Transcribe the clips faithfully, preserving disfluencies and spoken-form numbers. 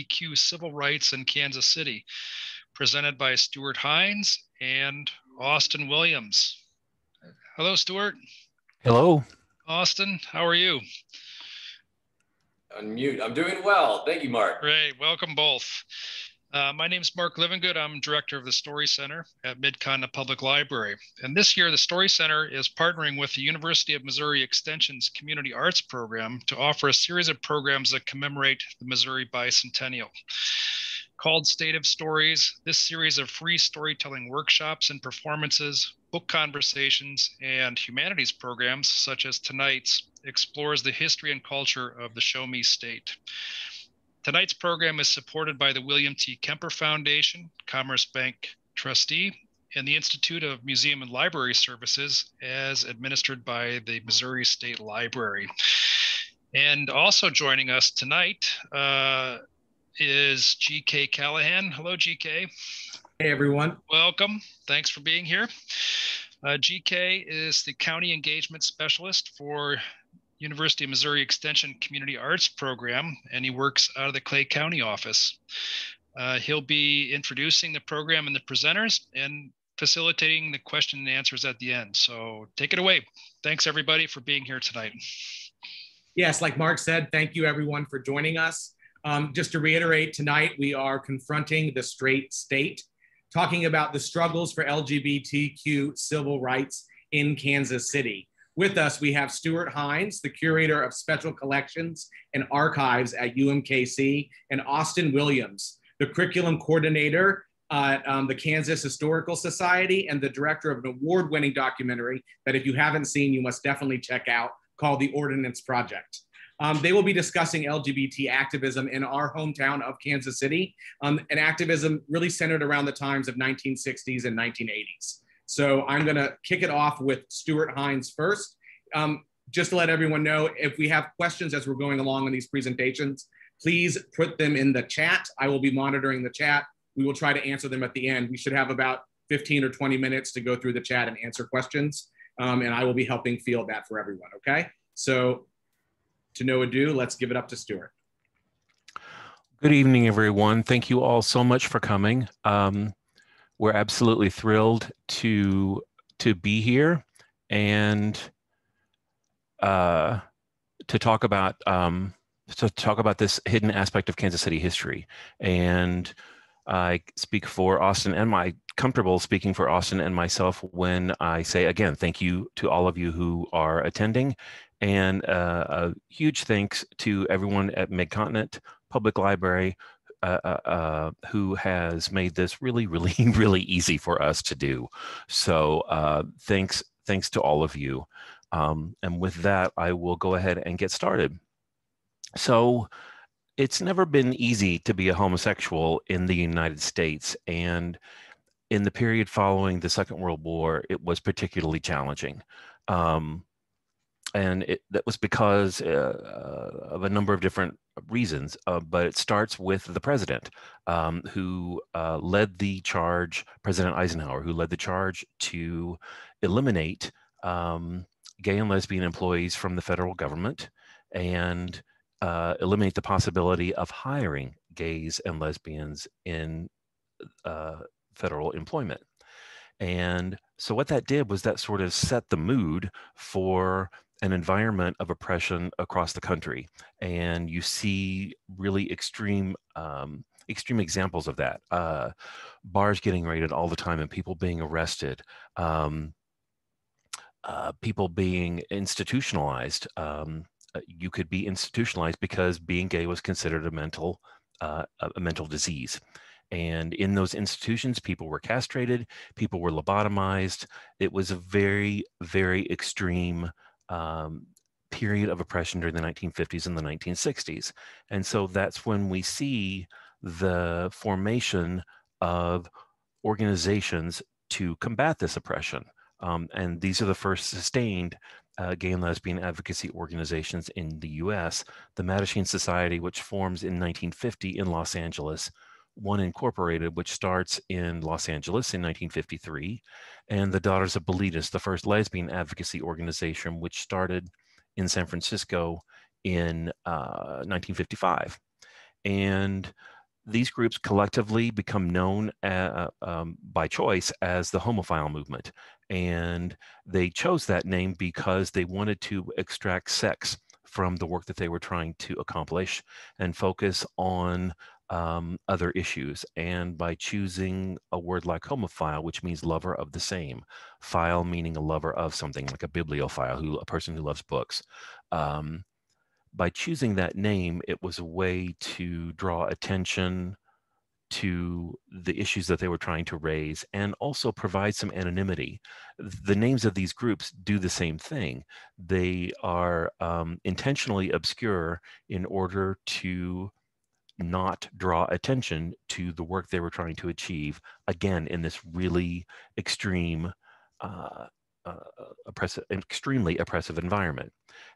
L G B T Q civil rights in Kansas City, presented by Stuart Hinds and Austin Williams. Hello, Stuart. Hello. Austin, how are you? Unmute. I'm doing well. Thank you, Mark. Great. Welcome both. Uh, my name is Mark Livingood. I'm director of the Story Center at Mid-Continent Public Library. And this year, the Story Center is partnering with the University of Missouri Extension's Community Arts Program to offer a series of programs that commemorate the Missouri Bicentennial. Called State of Stories, this series of free storytelling workshops and performances, book conversations, and humanities programs, such as tonight's, explores the history and culture of the Show Me State. Tonight's program is supported by the William T. Kemper Foundation, Commerce Bank trustee, and the Institute of Museum and Library Services as administered by the Missouri State Library. And also joining us tonight uh, is G K. Callahan. Hello, G K. Hey, everyone. Welcome. Thanks for being here. Uh, G K is the County Engagement Specialist for University of Missouri Extension Community Arts Program, and he works out of the Clay County office. Uh, he'll be introducing the program and the presenters and facilitating the question and answers at the end. So take it away. Thanks everybody for being here tonight. Yes, like Mark said, thank you everyone for joining us. Um, just to reiterate, tonight we are confronting the straight state, talking about the struggles for L G B T Q civil rights in Kansas City. With us, we have Stuart Hinds, the curator of special collections and archives at U M K C, and Austin Williams, the curriculum coordinator uh, at um, the Kansas Historical Society and the director of an award-winning documentary that if you haven't seen, you must definitely check out, called The Ordinance Project. Um, they will be discussing L G B T activism in our hometown of Kansas City, um, and activism really centered around the times of nineteen sixties and nineteen eighties. So I'm going to kick it off with Stuart Hinds first. Um, just to let everyone know, if we have questions as we're going along in these presentations, please put them in the chat. I will be monitoring the chat. We will try to answer them at the end. We should have about fifteen or twenty minutes to go through the chat and answer questions. Um, and I will be helping field that for everyone, okay? So to no ado, let's give it up to Stuart. Good evening, everyone. Thank you all so much for coming. Um, We're absolutely thrilled to to be here and uh, to talk about um, to talk about this hidden aspect of Kansas City history. And I speak for Austin and my comfortable speaking for Austin and myself when I say again, thank you to all of you who are attending, and uh, a huge thanks to everyone at Mid-Continent Public Library. Uh, uh, uh, who has made this really, really, really easy for us to do. So uh, thanks, thanks to all of you. Um, and with that, I will go ahead and get started. So it's never been easy to be a homosexual in the United States. And in the period following the Second World War, it was particularly challenging. Um, and it, that was because uh, of a number of different reasons, uh, but it starts with the president um, who uh, led the charge, President Eisenhower, who led the charge to eliminate um, gay and lesbian employees from the federal government and uh, eliminate the possibility of hiring gays and lesbians in uh, federal employment. And so what that did was that sort of set the mood for an environment of oppression across the country. And you see really extreme, um, extreme examples of that. Uh, bars getting raided all the time and people being arrested, um, uh, people being institutionalized. Um, you could be institutionalized because being gay was considered a mental, uh, a mental disease. And in those institutions, people were castrated, people were lobotomized. It was a very, very extreme Um, period of oppression during the nineteen fifties and the nineteen sixties. And so that's when we see the formation of organizations to combat this oppression. Um, and these are the first sustained uh, gay and lesbian advocacy organizations in the U S. The Mattachine Society, which forms in nineteen fifty in Los Angeles, One Incorporated, which starts in Los Angeles in nineteen fifty-three, and the Daughters of Bilitis, the first lesbian advocacy organization, which started in San Francisco in uh, nineteen fifty-five. and these groups collectively become known uh, um, by choice as the homophile movement. And they chose that name because they wanted to extract sex from the work that they were trying to accomplish and focus on um, other issues. And by choosing a word like homophile, which means lover of the same, phile meaning a lover of something, like a bibliophile, who, a person who loves books. Um, By choosing that name, it was a way to draw attention to the issues that they were trying to raise and also provide some anonymity. The names of these groups do the same thing. They are um, intentionally obscure in order to not draw attention to the work they were trying to achieve, again, in this really extreme, uh, uh, oppressive, extremely oppressive environment.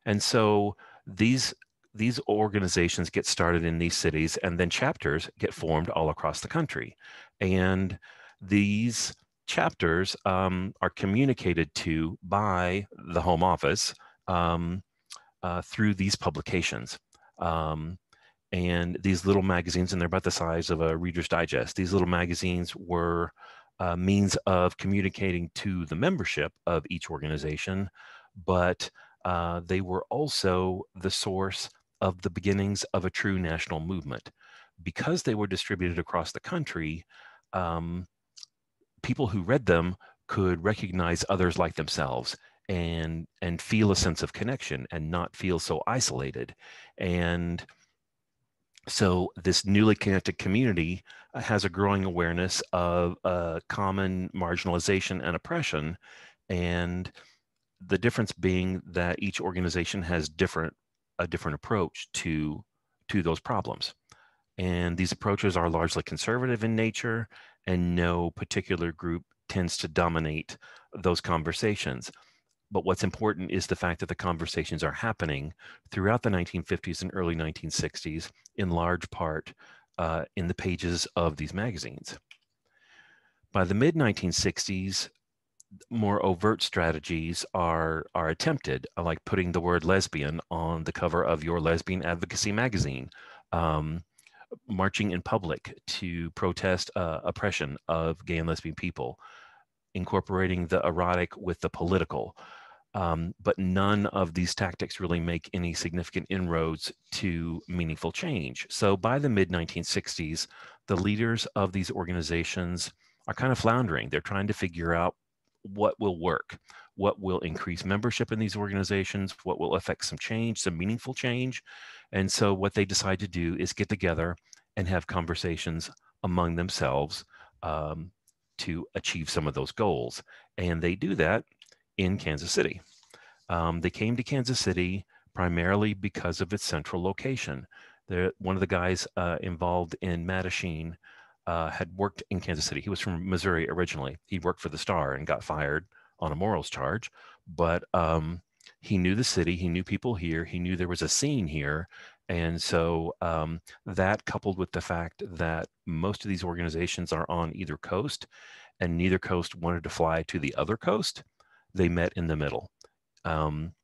And so, These, these organizations get started in these cities, and then chapters get formed all across the country. And these chapters um, are communicated to by the Home Office um, uh, through these publications. Um, and these little magazines, and they're about the size of a Reader's Digest, these little magazines were uh, means of communicating to the membership of each organization, but Uh, they were also the source of the beginnings of a true national movement. Because they were distributed across the country, um, people who read them could recognize others like themselves and, and feel a sense of connection and not feel so isolated. And so this newly connected community has a growing awareness of uh, common marginalization and oppression, and the difference being that each organization has different a different approach to to those problems. And these approaches are largely conservative in nature, and no particular group tends to dominate those conversations. But what's important is the fact that the conversations are happening throughout the nineteen fifties and early nineteen sixties, in large part uh, in the pages of these magazines. By the mid nineteen sixties, more overt strategies are are attempted, like putting the word lesbian on the cover of your lesbian advocacy magazine, um, marching in public to protest uh, oppression of gay and lesbian people, incorporating the erotic with the political. Um, but none of these tactics really make any significant inroads to meaningful change. So by the mid nineteen sixties, the leaders of these organizations are kind of floundering. They're trying to figure out what will work, what will increase membership in these organizations, what will affect some change, some meaningful change. And so what they decide to do is get together and have conversations among themselves um, to achieve some of those goals. And they do that in Kansas City. Um, they came to Kansas City primarily because of its central location. There, one of the guys uh, involved in Mattachine Uh, had worked in Kansas City. He was from Missouri originally. He worked for the Star and got fired on a morals charge, but um, he knew the city, he knew people here, he knew there was a scene here. And so um, that, coupled with the fact that most of these organizations are on either coast and neither coast wanted to fly to the other coast, they met in the middle. Um,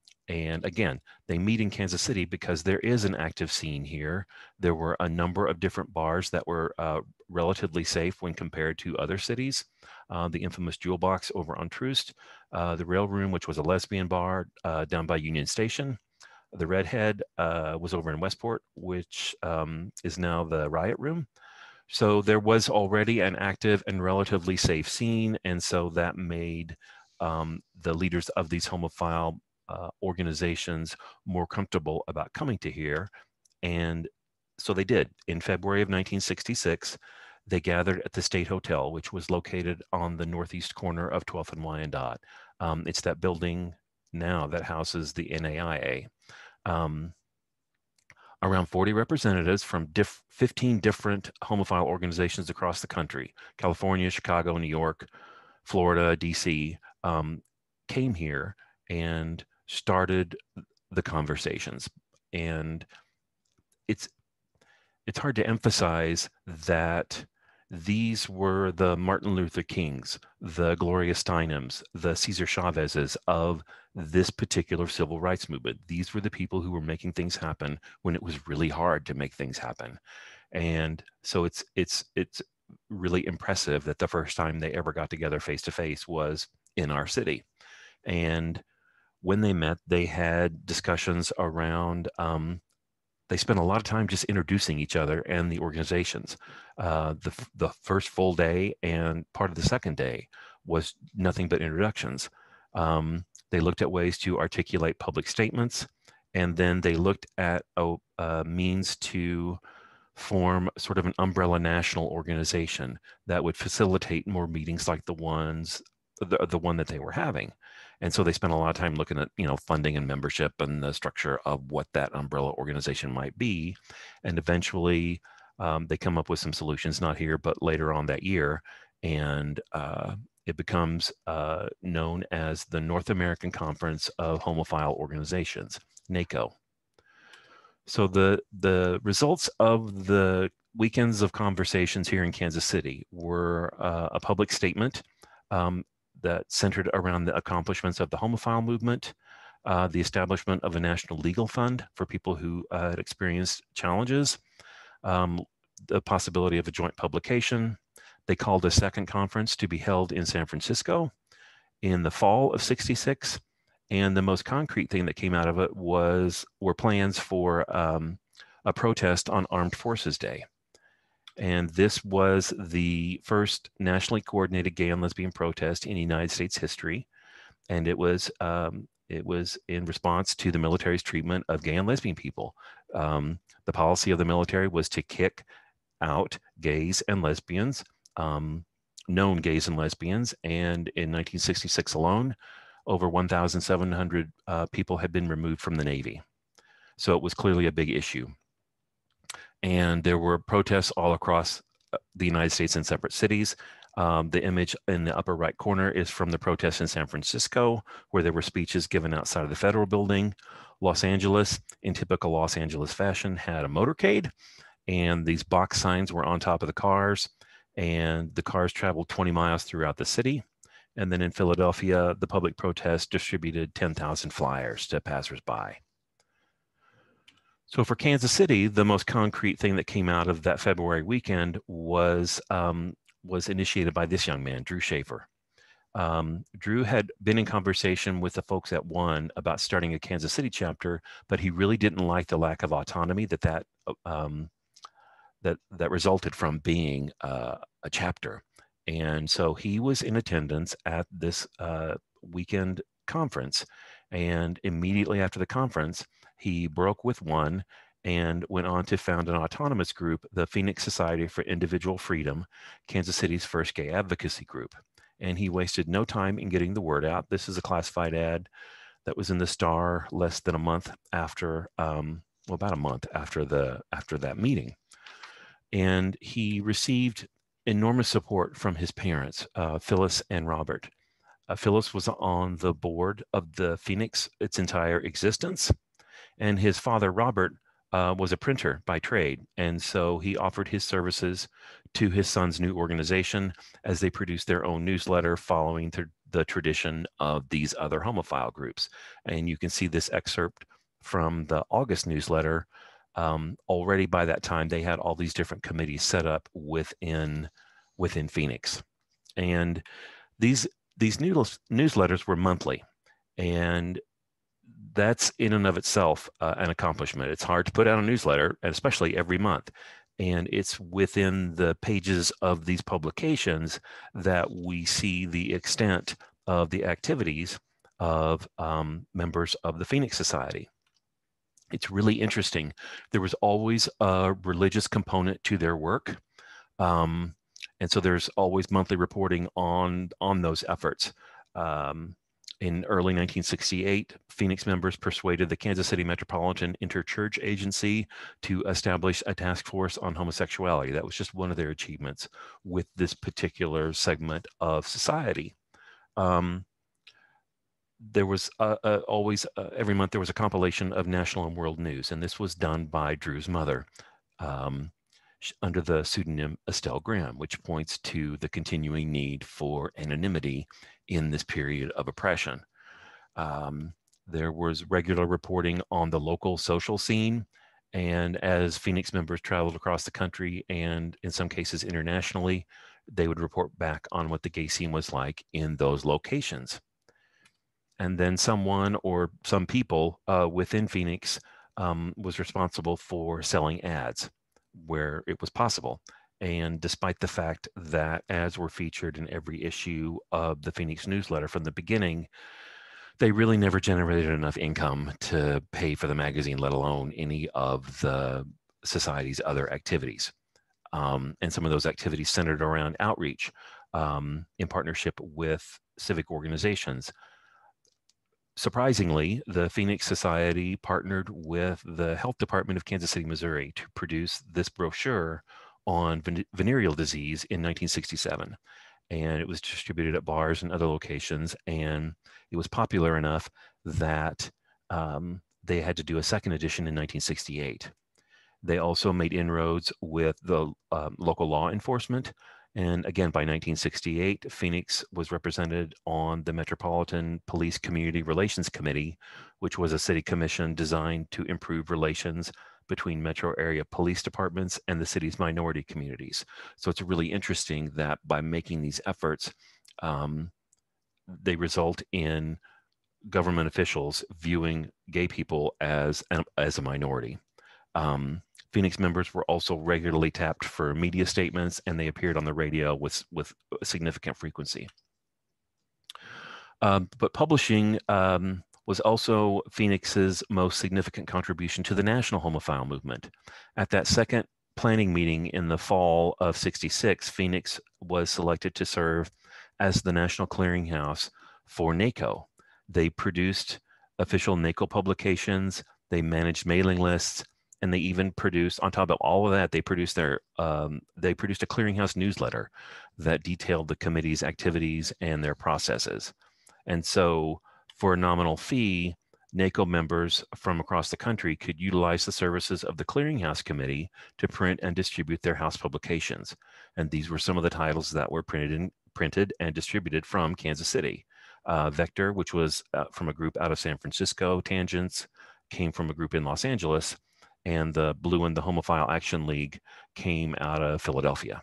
And again, they meet in Kansas City because there is an active scene here. There were a number of different bars that were uh, relatively safe when compared to other cities. Uh, the infamous Jewel Box over on Troost, uh, the Rail Room, which was a lesbian bar uh, down by Union Station. The Redhead uh, was over in Westport, which um, is now the Riot Room. So there was already an active and relatively safe scene. And so that made um, the leaders of these homophile Uh, organizations more comfortable about coming to here. And so they did. In February of nineteen sixty-six, they gathered at the State Hotel, which was located on the northeast corner of twelfth and Wyandotte. Um, it's that building now that houses the N A I A. Um, around forty representatives from diff fifteen different homophile organizations across the country, California, Chicago, New York, Florida, D C, um, came here and started the conversations. And it's it's hard to emphasize that these were the Martin Luther Kings, the Gloria Steinems, the Cesar Chavezes of this particular civil rights movement. These were the people who were making things happen when it was really hard to make things happen. And so it's it's it's really impressive that the first time they ever got together face to face was in our city. And when they met, they had discussions around, um, they spent a lot of time just introducing each other and the organizations. Uh, the, the first full day and part of the second day was nothing but introductions. Um, they looked at ways to articulate public statements, and then they looked at a, a means to form sort of an umbrella national organization that would facilitate more meetings like the ones The, the one that they were having. And so they spent a lot of time looking at, you know, funding and membership and the structure of what that umbrella organization might be. And eventually um, they come up with some solutions, not here, but later on that year. And uh, it becomes uh, known as the North American Conference of Homophile Organizations, NACO. So the, the results of the weekends of conversations here in Kansas City were uh, a public statement um, that centered around the accomplishments of the homophile movement, uh, the establishment of a national legal fund for people who uh, had experienced challenges, um, the possibility of a joint publication. They called a second conference to be held in San Francisco in the fall of sixty-six. And the most concrete thing that came out of it was, were plans for um, a protest on Armed Forces Day. And this was the first nationally coordinated gay and lesbian protest in United States history. And it was, um, it was in response to the military's treatment of gay and lesbian people. Um, the policy of the military was to kick out gays and lesbians, um, known gays and lesbians. And in nineteen sixty-six alone, over one thousand seven hundred uh, people had been removed from the Navy. So it was clearly a big issue. And there were protests all across the United States in separate cities. Um, the image in the upper right corner is from the protests in San Francisco, where there were speeches given outside of the federal building. Los Angeles, in typical Los Angeles fashion, had a motorcade, and these box signs were on top of the cars, and the cars traveled twenty miles throughout the city. And then in Philadelphia, the public protest distributed ten thousand flyers to passersby. So for Kansas City, the most concrete thing that came out of that February weekend was, um, was initiated by this young man, Drew Schaefer. Um, Drew had been in conversation with the folks at One about starting a Kansas City chapter, but he really didn't like the lack of autonomy that that, um, that, that resulted from being uh, a chapter. And so he was in attendance at this uh, weekend conference. And immediately after the conference, he broke with One and went on to found an autonomous group, the Phoenix Society for Individual Freedom, Kansas City's first gay advocacy group. And he wasted no time in getting the word out. This is a classified ad that was in the Star less than a month after, um, well, about a month after the after that meeting. And he received enormous support from his parents, uh, Phyllis and Robert. Uh, Phyllis was on the board of the Phoenix its entire existence. And his father, Robert, uh, was a printer by trade. And so he offered his services to his son's new organization as they produced their own newsletter following th the tradition of these other homophile groups. And you can see this excerpt from the August newsletter. Um, already by that time, they had all these different committees set up within, within Phoenix. And these, these news newsletters were monthly. And that's in and of itself uh, an accomplishment. It's hard to put out a newsletter, and especially every month. And it's within the pages of these publications that we see the extent of the activities of um, members of the Phoenix Society. It's really interesting. There was always a religious component to their work. Um, and so there's always monthly reporting on, on those efforts. Um, In early nineteen sixty-eight, Phoenix members persuaded the Kansas City Metropolitan Interchurch Agency to establish a task force on homosexuality. That was just one of their achievements with this particular segment of society. Um, there was uh, uh, always, uh, every month there was a compilation of national and world news, and this was done by Drew's mother um, under the pseudonym Estelle Graham, which points to the continuing need for anonymity in this period of oppression. Um, there was regular reporting on the local social scene, and as Phoenix members traveled across the country and in some cases internationally, they would report back on what the gay scene was like in those locations. And then someone or some people uh, within Phoenix um, was responsible for selling ads where it was possible. And despite the fact that ads were featured in every issue of the Phoenix newsletter from the beginning, they really never generated enough income to pay for the magazine, let alone any of the society's other activities. Um, and some of those activities centered around outreach um, in partnership with civic organizations. Surprisingly, the Phoenix Society partnered with the Health Department of Kansas City, Missouri to produce this brochure on ven- venereal disease in nineteen sixty-seven. And it was distributed at bars and other locations, and it was popular enough that um, they had to do a second edition in nineteen sixty-eight. They also made inroads with the um, local law enforcement, and again by nineteen sixty-eight, Phoenix was represented on the Metropolitan Police Community Relations Committee, which was a city commission designed to improve relations between metro area police departments and the city's minority communities. So it's really interesting that by making these efforts, um, they result in government officials viewing gay people as, as a minority. Um, Phoenix members were also regularly tapped for media statements, and they appeared on the radio with, with significant frequency. Um, but publishing, um, was also Phoenix's most significant contribution to the national homophile movement. At that second planning meeting in the fall of sixty-six, Phoenix was selected to serve as the national clearinghouse for NACO. They produced official NACO publications, they managed mailing lists, and they even produced, on top of all of that, they produced their um, they produced a clearinghouse newsletter that detailed the committee's activities and their processes. And so, for a nominal fee, NACO members from across the country could utilize the services of the Clearinghouse Committee to print and distribute their house publications. And these were some of the titles that were printed and, printed and distributed from Kansas City. Uh, Vector, which was uh, from a group out of San Francisco, Tangents came from a group in Los Angeles, and the Blue and the Homophile Action League came out of Philadelphia.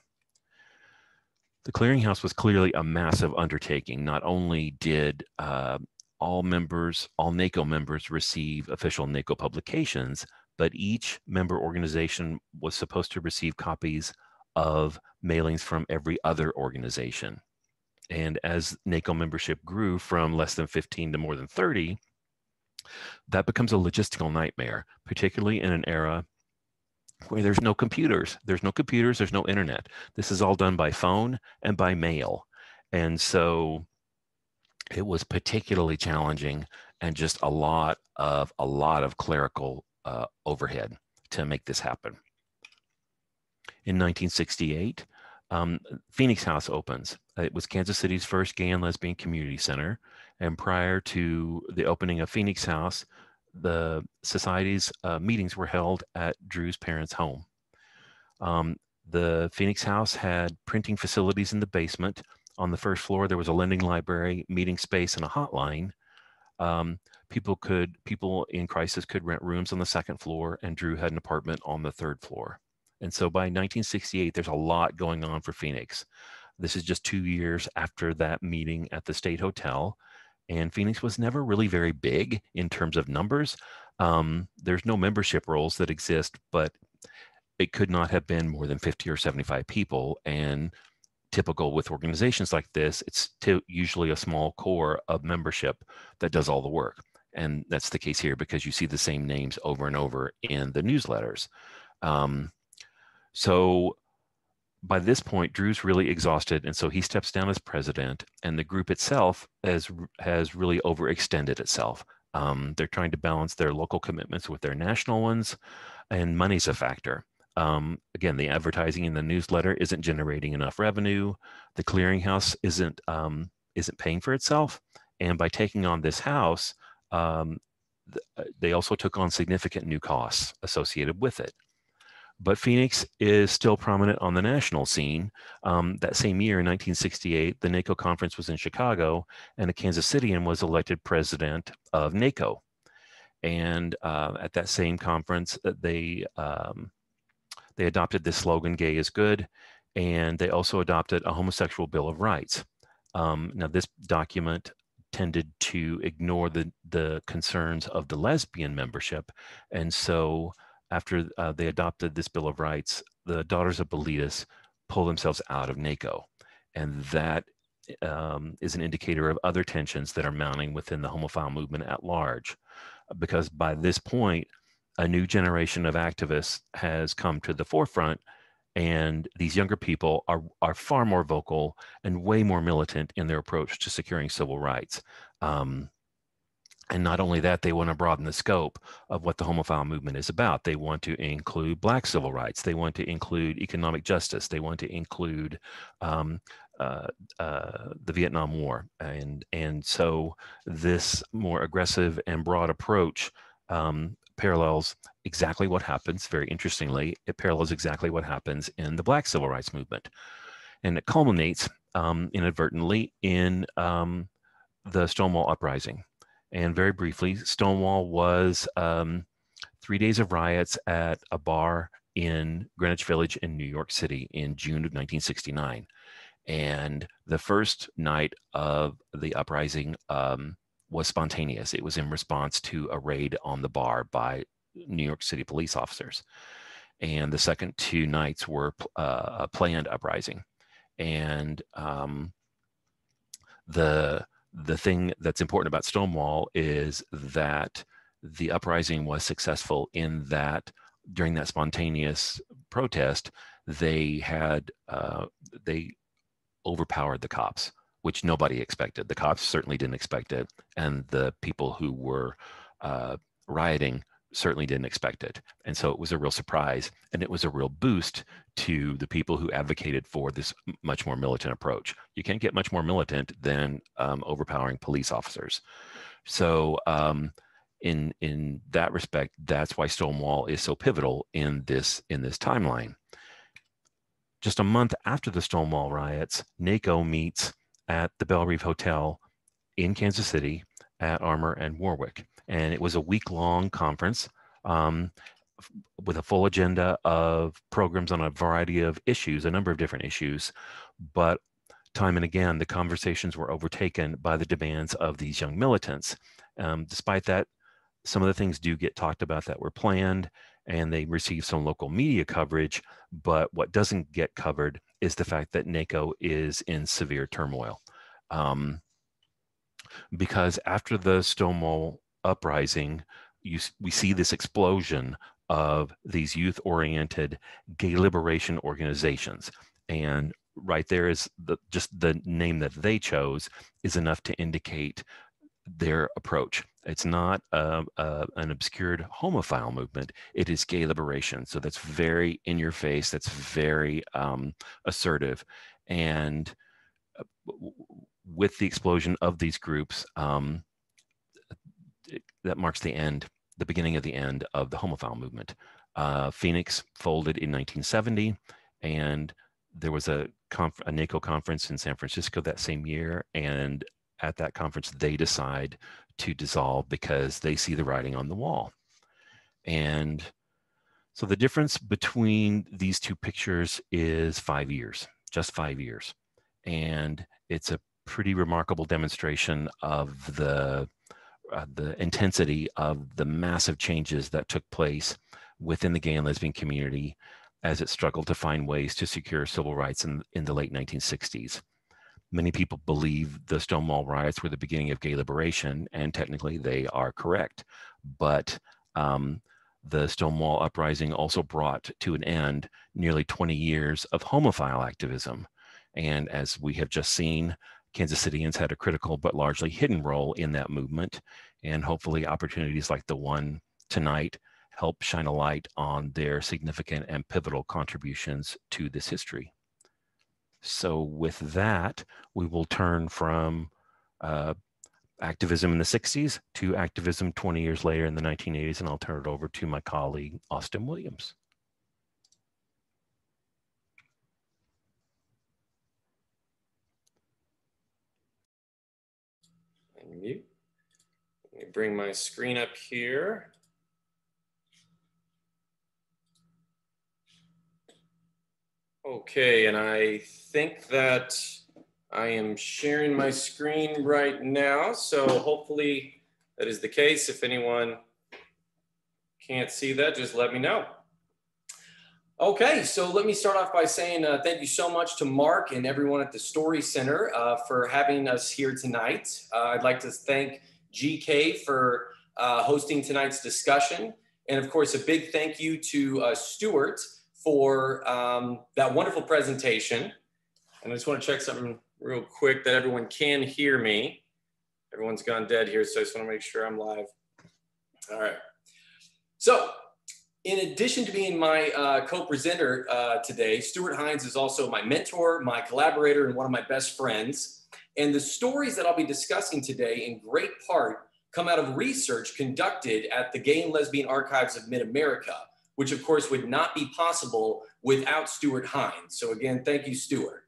The Clearinghouse was clearly a massive undertaking. Not only did uh, All members, all NACO members receive official NACO publications, but each member organization was supposed to receive copies of mailings from every other organization. And as NACO membership grew from less than fifteen to more than thirty, that becomes a logistical nightmare, particularly in an era where there's no computers. There's no computers, there's no internet. This is all done by phone and by mail. And so it was particularly challenging, and just a lot of a lot of clerical uh, overhead to make this happen. In nineteen sixty-eight, um, Phoenix House opens. It was Kansas City's first gay and lesbian community center, and prior to the opening of Phoenix House, the society's uh, meetings were held at Drew's parents' home. Um, the Phoenix House had printing facilities in the basement. On the first floor, there was a lending library, meeting space, and a hotline. Um, people could, people in crisis could rent rooms on the second floor, and Drew had an apartment on the third floor. And so by nineteen sixty-eight, there's a lot going on for Phoenix. This is just two years after that meeting at the State Hotel, and Phoenix was never really very big in terms of numbers. Um, there's no membership roles that exist, but it could not have been more than fifty or seventy-five people, and typical with organizations like this, it's usually a small core of membership that does all the work. And that's the case here because you see the same names over and over in the newsletters. Um, so by this point, Drew's really exhausted, and so he steps down as president, and the group itself has, has really overextended itself. Um, they're trying to balance their local commitments with their national ones, and money's a factor. Um, again, the advertising in the newsletter isn't generating enough revenue. The clearinghouse isn't um, isn't paying for itself. And by taking on this house, um, th they also took on significant new costs associated with it. But Phoenix is still prominent on the national scene. Um, that same year in nineteen sixty-eight, the NACO conference was in Chicago, and a Kansas Cityan was elected president of NACO. And uh, at that same conference, they, um, they adopted this slogan, "Gay is Good," and they also adopted a homosexual Bill of Rights. Um, now, this document tended to ignore the, the concerns of the lesbian membership, and so after uh, they adopted this Bill of Rights, the Daughters of Bilitis pulled themselves out of NACO, and that um, is an indicator of other tensions that are mounting within the homophile movement at large, because by this point, a new generation of activists has come to the forefront, and these younger people are, are far more vocal and way more militant in their approach to securing civil rights. Um, And not only that, they want to broaden the scope of what the homophile movement is about. They want to include Black civil rights. They want to include economic justice. They want to include um, uh, uh, the Vietnam War. And, and so this more aggressive and broad approach um, parallels exactly what happens, very interestingly, it parallels exactly what happens in the Black civil rights movement. And it culminates um, inadvertently in um, the Stonewall Uprising. And very briefly, Stonewall was um, three days of riots at a bar in Greenwich Village in New York City in June of nineteen sixty-nine. And the first night of the uprising um, was spontaneous. It was in response to a raid on the bar by New York City police officers. And the second two nights were uh, a planned uprising. And um, the The thing that's important about Stonewall is that the uprising was successful in that during that spontaneous protest, they had, uh, they overpowered the cops, which nobody expected. The cops certainly didn't expect it, and the people who were uh, rioting certainly didn't expect it. And so it was a real surprise, and it was a real boost to the people who advocated for this much more militant approach. You can't get much more militant than um, overpowering police officers. So um, in, in that respect, that's why Stonewall is so pivotal in this, in this timeline. Just a month after the Stonewall riots, NACO meets at the Belle Reve Hotel in Kansas City at Armour and Warwick. And it was a week-long conference um, with a full agenda of programs on a variety of issues, a number of different issues. But time and again, the conversations were overtaken by the demands of these young militants. Um, despite that, some of the things do get talked about that were planned, and they received some local media coverage. But what doesn't get covered is the fact that NACO is in severe turmoil. Um, because after the Stonewall Uprising, you, we see this explosion of these youth-oriented gay liberation organizations. And right there is the, just the name that they chose is enough to indicate their approach. It's not a, a, an obscured homophile movement. It is gay liberation. So that's very in your face. That's very um, assertive. And with the explosion of these groups, um, that marks the end, the beginning of the end of the homophile movement. Uh, Phoenix folded in nineteen seventy, and there was a, conf a NACO conference in San Francisco that same year, and at that conference they decide to dissolve because they see the writing on the wall. And so the difference between these two pictures is five years, just five years. And it's a pretty remarkable demonstration of the Uh, the intensity of the massive changes that took place within the gay and lesbian community as it struggled to find ways to secure civil rights in, in the late nineteen sixties. Many people believe the Stonewall riots were the beginning of gay liberation, and technically they are correct. But um, the Stonewall Uprising also brought to an end nearly twenty years of homophile activism. And as we have just seen, Kansas Cityans had a critical but largely hidden role in that movement, and hopefully opportunities like the one tonight help shine a light on their significant and pivotal contributions to this history. So with that, we will turn from uh, activism in the sixties to activism twenty years later in the nineteen eighties, and I'll turn it over to my colleague, Austin Williams. mute. Let me bring my screen up here. Okay, and I think that I am sharing my screen right now. So hopefully that is the case. If anyone can't see that, just let me know. Okay, so let me start off by saying uh, thank you so much to Mark and everyone at the Story Center uh, for having us here tonight. Uh, I'd like to thank G K for uh, hosting tonight's discussion. And of course, a big thank you to uh, Stuart for um, that wonderful presentation. And I just want to check something real quick that everyone can hear me. Everyone's gone dead here, so I just want to make sure I'm live. All right. So in addition to being my uh, co-presenter uh, today, Stuart Hinds is also my mentor, my collaborator, and one of my best friends. And the stories that I'll be discussing today in great part come out of research conducted at the Gay and Lesbian Archives of Mid-America, which of course would not be possible without Stuart Hinds. So again, thank you, Stuart.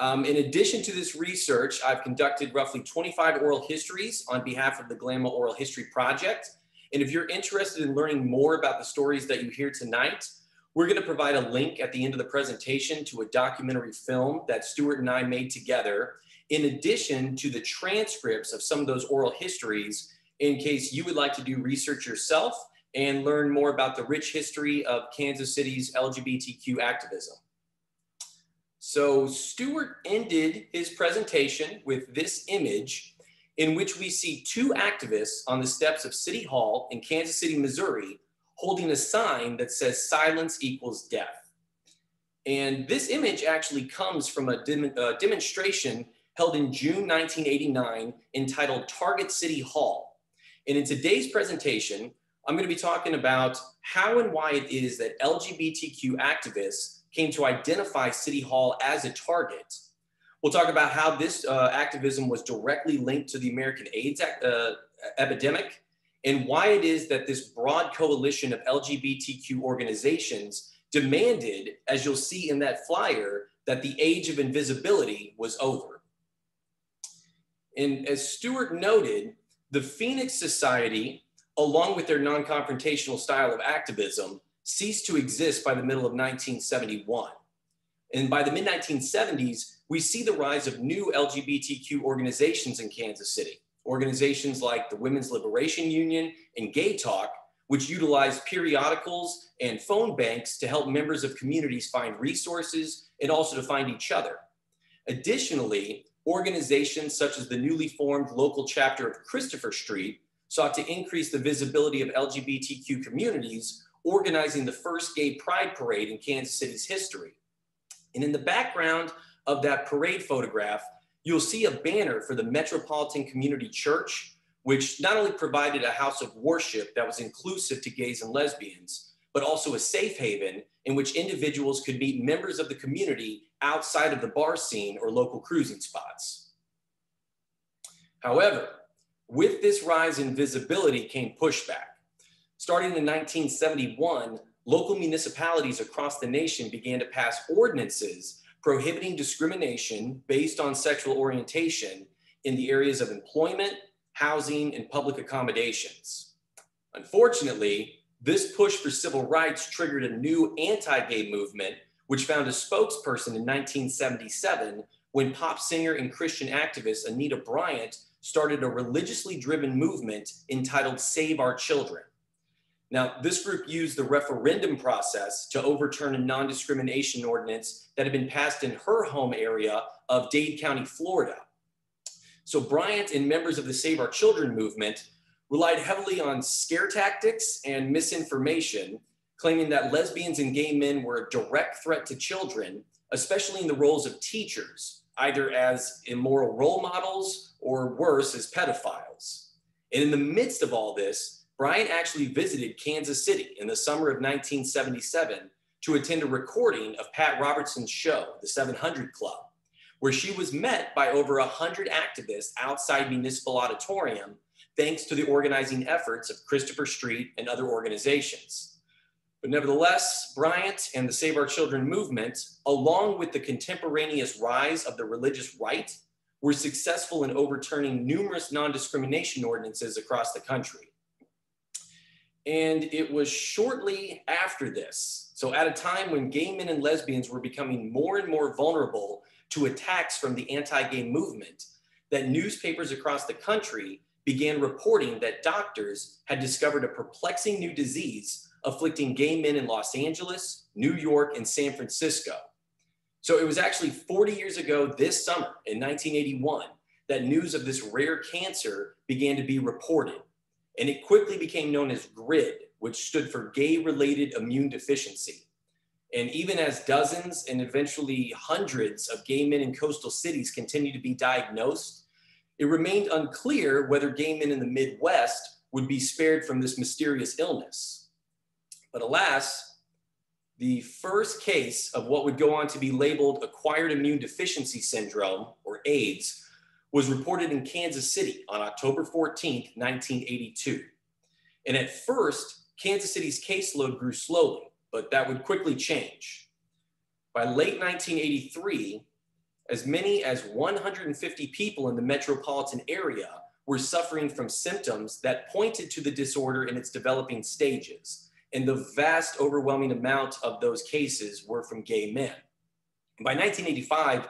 Um, in addition to this research, I've conducted roughly twenty-five oral histories on behalf of the GLAMA Oral History Project. And if you're interested in learning more about the stories that you hear tonight, we're gonna provide a link at the end of the presentation to a documentary film that Stuart and I made together, in addition to the transcripts of some of those oral histories, in case you would like to do research yourself and learn more about the rich history of Kansas City's L G B T Q activism. So Stuart ended his presentation with this image in which we see two activists on the steps of City Hall in Kansas City, Missouri, holding a sign that says silence equals death. And this image actually comes from a dem- uh, demonstration held in June nineteen eighty-nine entitled Target City Hall. And in today's presentation, I'm going to be talking about how and why it is that L G B T Q activists came to identify City Hall as a target. We'll talk about how this uh, activism was directly linked to the American AIDS uh, epidemic and why it is that this broad coalition of L G B T Q organizations demanded, as you'll see in that flyer, that the age of invisibility was over. And as Stuart noted, the Phoenix Society, along with their non-confrontational style of activism, ceased to exist by the middle of nineteen seventy-one. And by the mid nineteen seventies, we see the rise of new L G B T Q organizations in Kansas City. Organizations like the Women's Liberation Union and Gay Talk, which utilized periodicals and phone banks to help members of communities find resources and also to find each other. Additionally, organizations such as the newly formed local chapter of Christopher Street sought to increase the visibility of L G B T Q communities, organizing the first gay pride parade in Kansas City's history. And in the background of that parade photograph, you'll see a banner for the Metropolitan Community Church, which not only provided a house of worship that was inclusive to gays and lesbians, but also a safe haven in which individuals could meet members of the community outside of the bar scene or local cruising spots. However, with this rise in visibility came pushback. Starting in nineteen seventy-one, local municipalities across the nation began to pass ordinances prohibiting discrimination based on sexual orientation in the areas of employment, housing, and public accommodations. Unfortunately, this push for civil rights triggered a new anti-gay movement, which found a spokesperson in nineteen seventy-seven when pop singer and Christian activist Anita Bryant started a religiously driven movement entitled Save Our Children. Now, this group used the referendum process to overturn a non-discrimination ordinance that had been passed in her home area of Dade County, Florida. So Bryant and members of the Save Our Children movement relied heavily on scare tactics and misinformation, claiming that lesbians and gay men were a direct threat to children, especially in the roles of teachers, either as immoral role models or worse, as pedophiles. And in the midst of all this, Brian actually visited Kansas City in the summer of nineteen seventy-seven to attend a recording of Pat Robertson's show, The seven hundred Club, where she was met by over one hundred activists outside Municipal Auditorium, thanks to the organizing efforts of Christopher Street and other organizations. But nevertheless, Bryant and the Save Our Children movement, along with the contemporaneous rise of the religious right, were successful in overturning numerous non-discrimination ordinances across the country. And it was shortly after this, so at a time when gay men and lesbians were becoming more and more vulnerable to attacks from the anti-gay movement, that newspapers across the country began reporting that doctors had discovered a perplexing new disease afflicting gay men in Los Angeles, New York, and San Francisco. So it was actually forty years ago this summer in nineteen eighty-one that news of this rare cancer began to be reported. And it quickly became known as GRID, which stood for Gay-Related Immune Deficiency. And even as dozens and eventually hundreds of gay men in coastal cities continued to be diagnosed, it remained unclear whether gay men in the Midwest would be spared from this mysterious illness. But alas, the first case of what would go on to be labeled Acquired Immune Deficiency Syndrome, or AIDS, was reported in Kansas City on October fourteenth, nineteen eighty-two. And at first, Kansas City's caseload grew slowly, but that would quickly change. By late nineteen eighty-three, as many as one hundred fifty people in the metropolitan area were suffering from symptoms that pointed to the disorder in its developing stages. And the vast overwhelming amount of those cases were from gay men. And by nineteen eighty-five,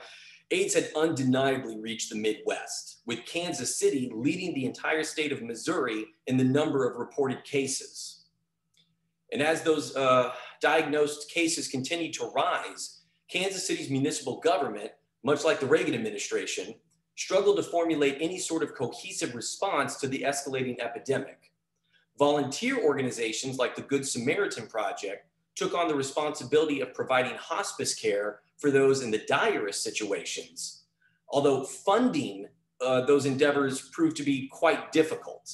AIDS had undeniably reached the Midwest, with Kansas City leading the entire state of Missouri in the number of reported cases. And as those uh, diagnosed cases continued to rise, Kansas City's municipal government, much like the Reagan administration, struggled to formulate any sort of cohesive response to the escalating epidemic. Volunteer organizations like the Good Samaritan Project took on the responsibility of providing hospice care for those in the direst situations, although funding uh, those endeavors proved to be quite difficult.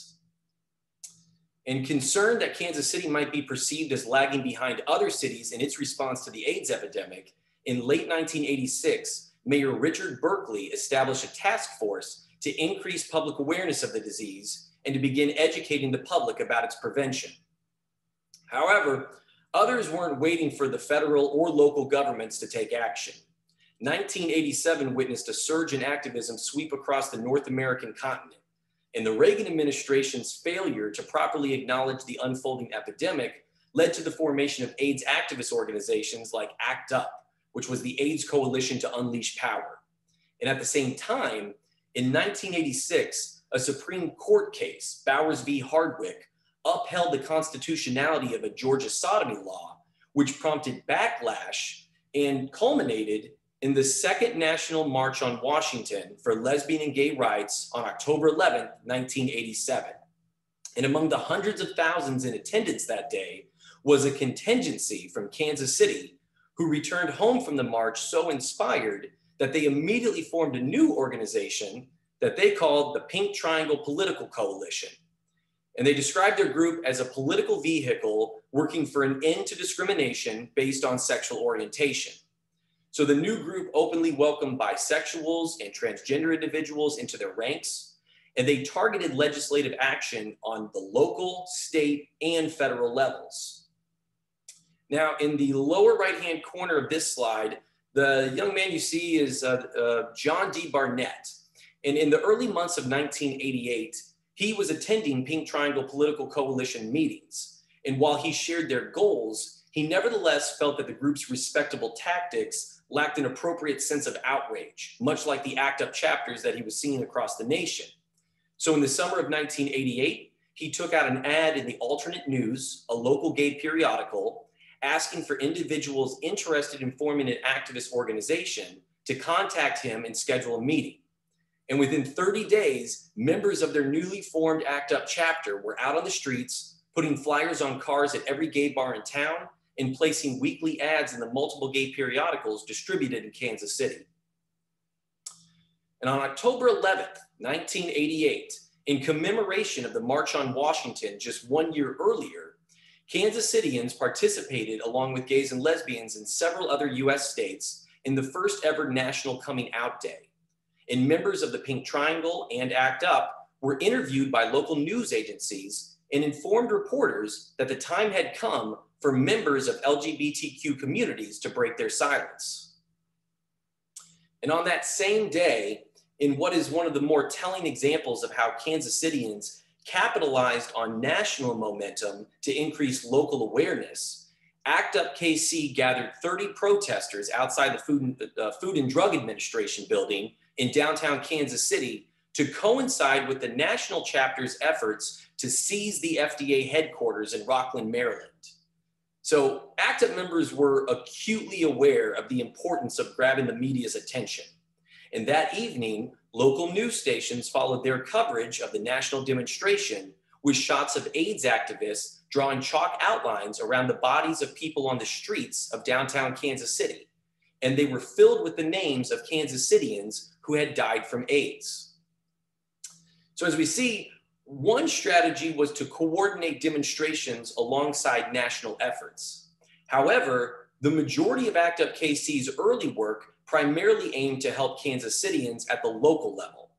And concerned that Kansas City might be perceived as lagging behind other cities in its response to the AIDS epidemic, in late nineteen eighty-six, Mayor Richard Berkeley established a task force to increase public awareness of the disease and to begin educating the public about its prevention. However, others weren't waiting for the federal or local governments to take action. nineteen eighty-seven witnessed a surge in activism sweep across the North American continent, and the Reagan administration's failure to properly acknowledge the unfolding epidemic led to the formation of AIDS activist organizations like ACT UP, which was the AIDS Coalition to Unleash Power. And at the same time, in nineteen eighty-six, a Supreme Court case, Bowers v. Hardwick, upheld the constitutionality of a Georgia sodomy law, which prompted backlash and culminated in the Second National March on Washington for Lesbian and Gay Rights on October eleventh, nineteen eighty-seven. And among the hundreds of thousands in attendance that day was a contingency from Kansas City who returned home from the march so inspired that they immediately formed a new organization that they called the Pink Triangle Political Coalition. And they described their group as a political vehicle working for an end to discrimination based on sexual orientation. So the new group openly welcomed bisexuals and transgender individuals into their ranks, and they targeted legislative action on the local, state, and federal levels. Now, in the lower right-hand corner of this slide, the young man you see is uh, uh, John D. Barnett. And in the early months of nineteen eighty-eight, he was attending Pink Triangle Political Coalition meetings. And while he shared their goals, he nevertheless felt that the group's respectable tactics lacked an appropriate sense of outrage, much like the ACT UP chapters that he was seeing across the nation. So in the summer of nineteen eighty-eight, he took out an ad in the Alternate News, a local gay periodical, asking for individuals interested in forming an activist organization to contact him and schedule a meeting. And within thirty days, members of their newly formed ACT UP chapter were out on the streets, putting flyers on cars at every gay bar in town and placing weekly ads in the multiple gay periodicals distributed in Kansas City. And on October eleventh, nineteen eighty-eight, in commemoration of the March on Washington just one year earlier, Kansas Cityans participated along with gays and lesbians in several other U S states in the first ever National Coming Out Day. And members of the Pink Triangle and ACT UP were interviewed by local news agencies and informed reporters that the time had come for members of L G B T Q communities to break their silence. And on that same day, in what is one of the more telling examples of how Kansas Cityans capitalized on national momentum to increase local awareness, ACT UP K C gathered thirty protesters outside the Food and, uh, Food and Drug Administration building in downtown Kansas City to coincide with the national chapter's efforts to seize the F D A headquarters in Rockland, Maryland. So ACT UP members were acutely aware of the importance of grabbing the media's attention. And that evening, local news stations followed their coverage of the national demonstration with shots of AIDS activists drawing chalk outlines around the bodies of people on the streets of downtown Kansas City. And they were filled with the names of Kansas Cityans who had died from AIDS. So as we see, one strategy was to coordinate demonstrations alongside national efforts. However, the majority of ACT UP K C's early work primarily aimed to help Kansas Cityans at the local level.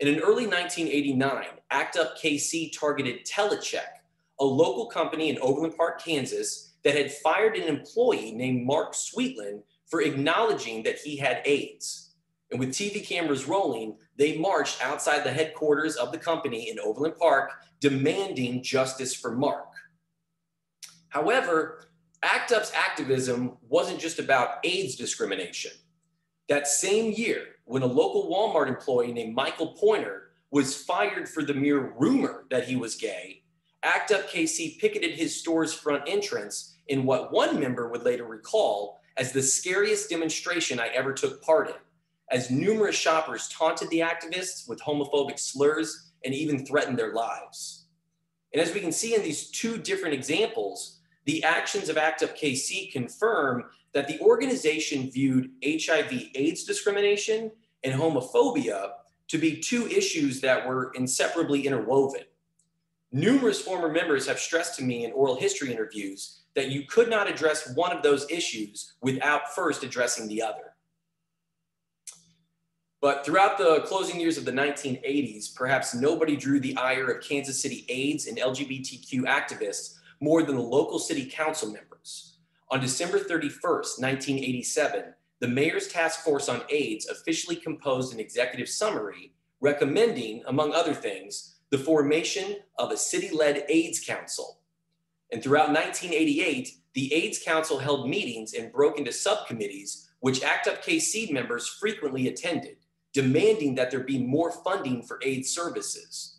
And in early nineteen eighty-nine, ACT UP K C targeted Telecheck, a local company in Overland Park, Kansas, that had fired an employee named Mark Sweetland for acknowledging that he had AIDS. And with T V cameras rolling, they marched outside the headquarters of the company in Overland Park, demanding justice for Mark. However, ACT UP's activism wasn't just about AIDS discrimination. That same year, when a local Walmart employee named Michael Pointer was fired for the mere rumor that he was gay, ACT UP K C picketed his store's front entrance in what one member would later recall as the scariest demonstration I ever took part in, as numerous shoppers taunted the activists with homophobic slurs and even threatened their lives. And as we can see in these two different examples, the actions of ACT UP K C confirm that the organization viewed H I V AIDS discrimination and homophobia to be two issues that were inseparably interwoven. Numerous former members have stressed to me in oral history interviews that you could not address one of those issues without first addressing the other. But throughout the closing years of the nineteen eighties, perhaps nobody drew the ire of Kansas City AIDS and L G B T Q activists more than the local city council members. On December thirty-first, nineteen eighty-seven, the Mayor's Task Force on AIDS officially composed an executive summary recommending, among other things, the formation of a city-led AIDS council. And throughout nineteen eighty-eight, the AIDS council held meetings and broke into subcommittees, which ACT UP K C members frequently attended, demanding that there be more funding for AIDS services.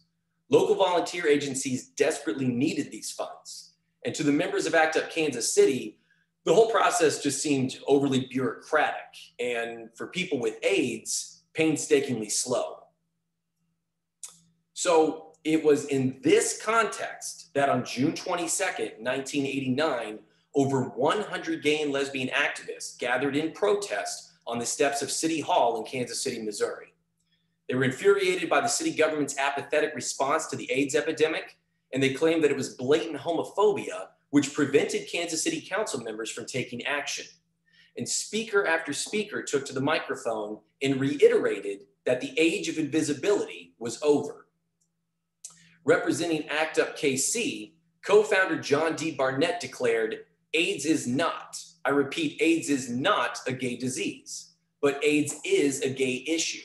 Local volunteer agencies desperately needed these funds. And to the members of ACT UP Kansas City, the whole process just seemed overly bureaucratic, and for people with AIDS, painstakingly slow. So it was in this context that on June twenty-second, nineteen eighty-nine, over one hundred gay and lesbian activists gathered in protest on the steps of City Hall in Kansas City, Missouri. They were infuriated by the city government's apathetic response to the AIDS epidemic, and they claimed that it was blatant homophobia, which prevented Kansas City council members from taking action. And speaker after speaker took to the microphone and reiterated that the age of invisibility was over. Representing ACT UP K C, co-founder John D. Barnett declared, AIDS is not, I repeat, AIDS is not a gay disease, but AIDS is a gay issue.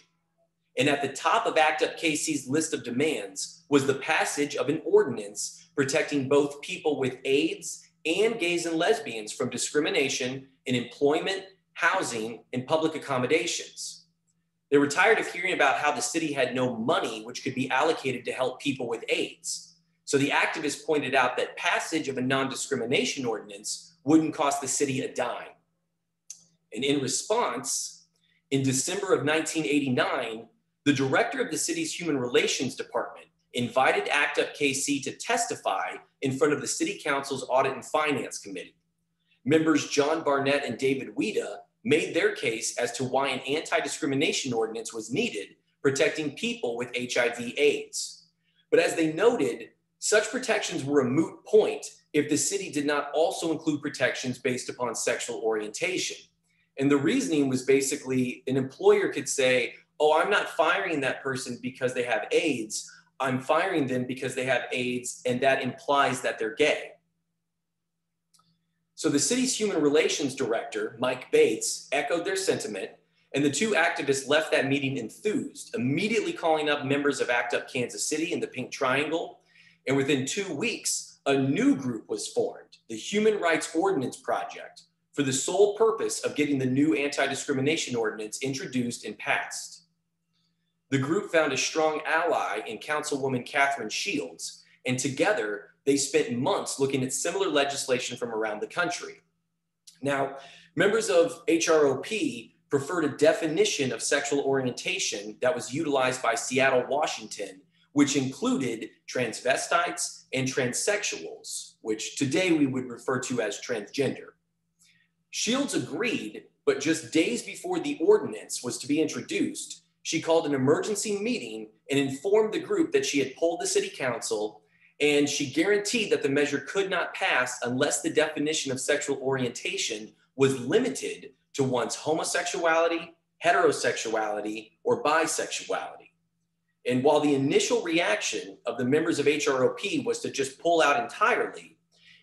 And at the top of ACT UP K C's list of demands was the passage of an ordinance protecting both people with AIDS and gays and lesbians from discrimination in employment, housing, and public accommodations. They were tired of hearing about how the city had no money which could be allocated to help people with AIDS. So the activists pointed out that passage of a non-discrimination ordinance wouldn't cost the city a dime. And in response, in December of nineteen eighty-nine, the director of the city's Human Relations Department invited ACT UP K C to testify in front of the City Council's Audit and Finance Committee. Members John Barnett and David Wida made their case as to why an anti-discrimination ordinance was needed, protecting people with H I V AIDS. But as they noted, such protections were a moot point if the city did not also include protections based upon sexual orientation. And the reasoning was basically an employer could say, oh, I'm not firing that person because they have AIDS. I'm firing them because they have AIDS, and that implies that they're gay. So the city's human relations director, Mike Bates, echoed their sentiment And the two activists left that meeting enthused, immediately calling up members of ACT UP Kansas City and the Pink Triangle. And within two weeks, a new group was formed, the Human Rights Ordinance Project, for the sole purpose of getting the new anti-discrimination ordinance introduced and passed. The group found a strong ally in Councilwoman Catherine Shields, and together they spent months looking at similar legislation from around the country. Now, members of H R O P preferred a definition of sexual orientation that was utilized by Seattle, Washington, which included transvestites and transsexuals, which today we would refer to as transgender. Shields agreed, but just days before the ordinance was to be introduced, she called an emergency meeting and informed the group that she had polled the city council, and she guaranteed that the measure could not pass unless the definition of sexual orientation was limited to one's homosexuality, heterosexuality, or bisexuality. And while the initial reaction of the members of H R O P was to just pull out entirely,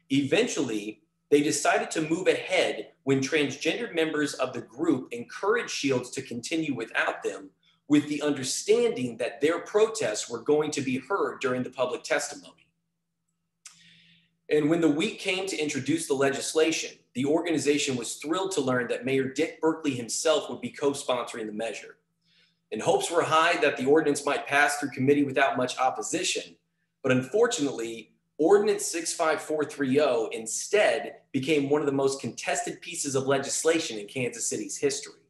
eventually they decided to move ahead when transgender members of the group encouraged Shields to continue without them, with the understanding that their protests were going to be heard during the public testimony. And when the week came to introduce the legislation, the organization was thrilled to learn that Mayor Dick Berkeley himself would be co-sponsoring the measure. And hopes were high that the ordinance might pass through committee without much opposition, but unfortunately, Ordinance six five four three zero instead became one of the most contested pieces of legislation in Kansas City's history.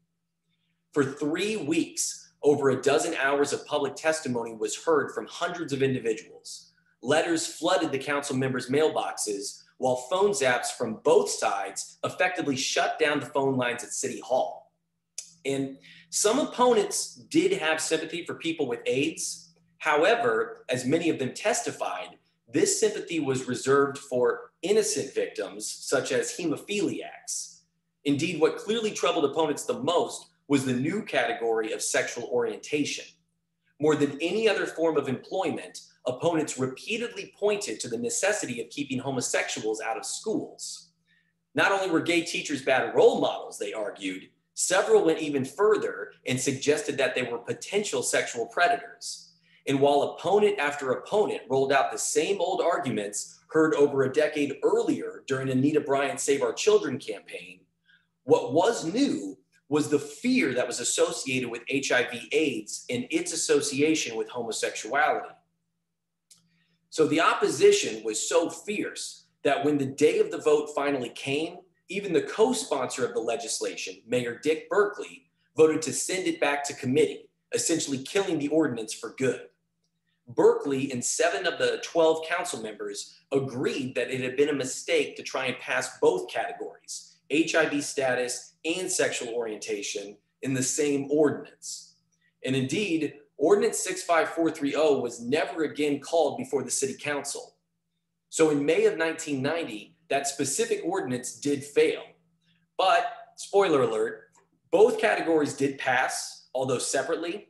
For three weeks, over a dozen hours of public testimony was heard from hundreds of individuals. Letters flooded the council members' mailboxes, while phone zaps from both sides effectively shut down the phone lines at City Hall. And some opponents did have sympathy for people with AIDS. However, as many of them testified, this sympathy was reserved for innocent victims, such as hemophiliacs. Indeed, what clearly troubled opponents the most was the new category of sexual orientation. More than any other form of employment, opponents repeatedly pointed to the necessity of keeping homosexuals out of schools. Not only were gay teachers bad role models, they argued, several went even further and suggested that they were potential sexual predators. And while opponent after opponent rolled out the same old arguments heard over a decade earlier during Anita Bryant's Save Our Children campaign, what was new was the fear that was associated with H I V AIDS and its association with homosexuality. So the opposition was so fierce that when the day of the vote finally came, even the co-sponsor of the legislation, Mayor Dick Berkeley, voted to send it back to committee, essentially killing the ordinance for good. Berkeley and seven of the twelve council members agreed that it had been a mistake to try and pass both categories, H I V status and sexual orientation, in the same ordinance. And indeed, Ordinance six five four three zero was never again called before the city council. So in May of nineteen ninety, that specific ordinance did fail. But, spoiler alert, both categories did pass, although separately,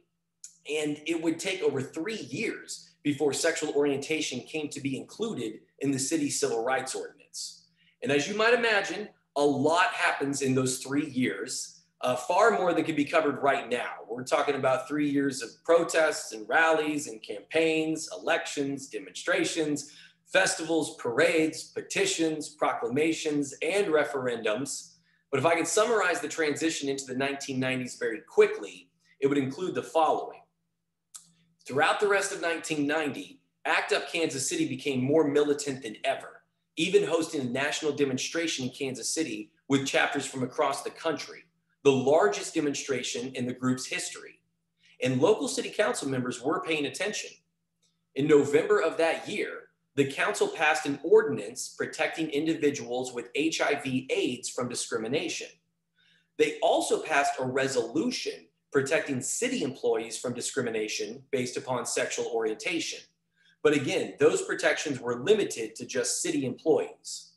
and it would take over three years before sexual orientation came to be included in the city's civil rights ordinance. And as you might imagine, a lot happens in those three years, uh, far more than can be covered right now. We're talking about three years of protests and rallies and campaigns, elections, demonstrations, festivals, parades, petitions, proclamations, and referendums. But if I could summarize the transition into the nineteen nineties very quickly, it would include the following. Throughout the rest of nineteen ninety, ACT UP Kansas City became more militant than ever, even hosting a national demonstration in Kansas City with chapters from across the country, the largest demonstration in the group's history. And local city council members were paying attention. In November of that year, the council passed an ordinance protecting individuals with H I V AIDS from discrimination. They also passed a resolution protecting city employees from discrimination based upon sexual orientation. But again, those protections were limited to just city employees.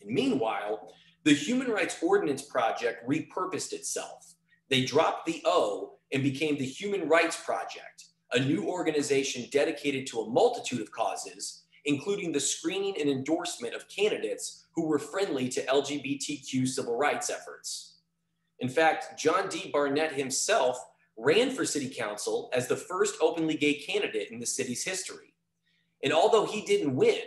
And meanwhile, the Human Rights Ordinance Project repurposed itself. They dropped the O and became the Human Rights Project, a new organization dedicated to a multitude of causes, including the screening and endorsement of candidates who were friendly to L G B T Q civil rights efforts. In fact, John D. Barnett himself ran for city council as the first openly gay candidate in the city's history. And although he didn't win,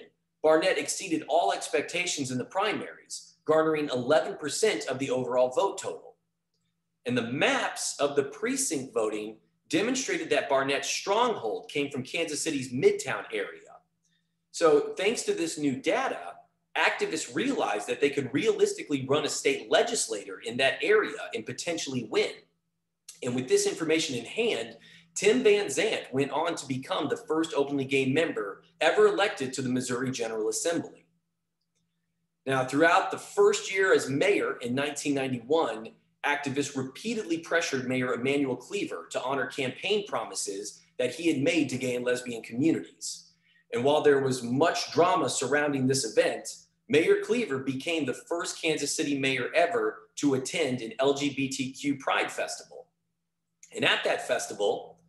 Barnett exceeded all expectations in the primaries, garnering eleven percent of the overall vote total. And the maps of the precinct voting demonstrated that Barnett's stronghold came from Kansas City's Midtown area. So thanks to this new data, activists realized that they could realistically run a state legislator in that area and potentially win. And with this information in hand, Tim Van Zandt went on to become the first openly gay member ever elected to the Missouri General Assembly. Now, throughout the first year as mayor in nineteen ninety-one, activists repeatedly pressured Mayor Emanuel Cleaver to honor campaign promises that he had made to gay and lesbian communities. And while there was much drama surrounding this event, Mayor Cleaver became the first Kansas City mayor ever to attend an L G B T Q pride festival. And at that festival,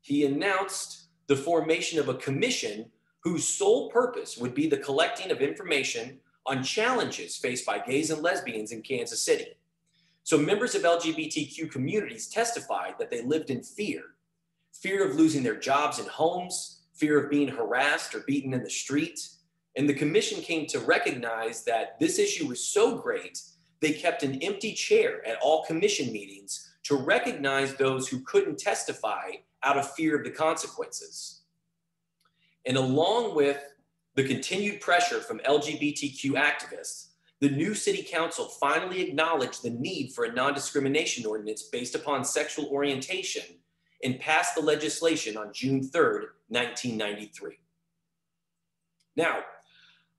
he announced the formation of a commission whose sole purpose would be the collecting of information on challenges faced by gays and lesbians in Kansas City. So members of L G B T Q communities testified that they lived in fear, fear of losing their jobs and homes, fear of being harassed or beaten in the street. And the commission came to recognize that this issue was so great, they kept an empty chair at all commission meetings to recognize those who couldn't testify out of fear of the consequences. And along with the continued pressure from L G B T Q activists, the new city council finally acknowledged the need for a non-discrimination ordinance based upon sexual orientation and passed the legislation on June third, nineteen ninety-three. Now,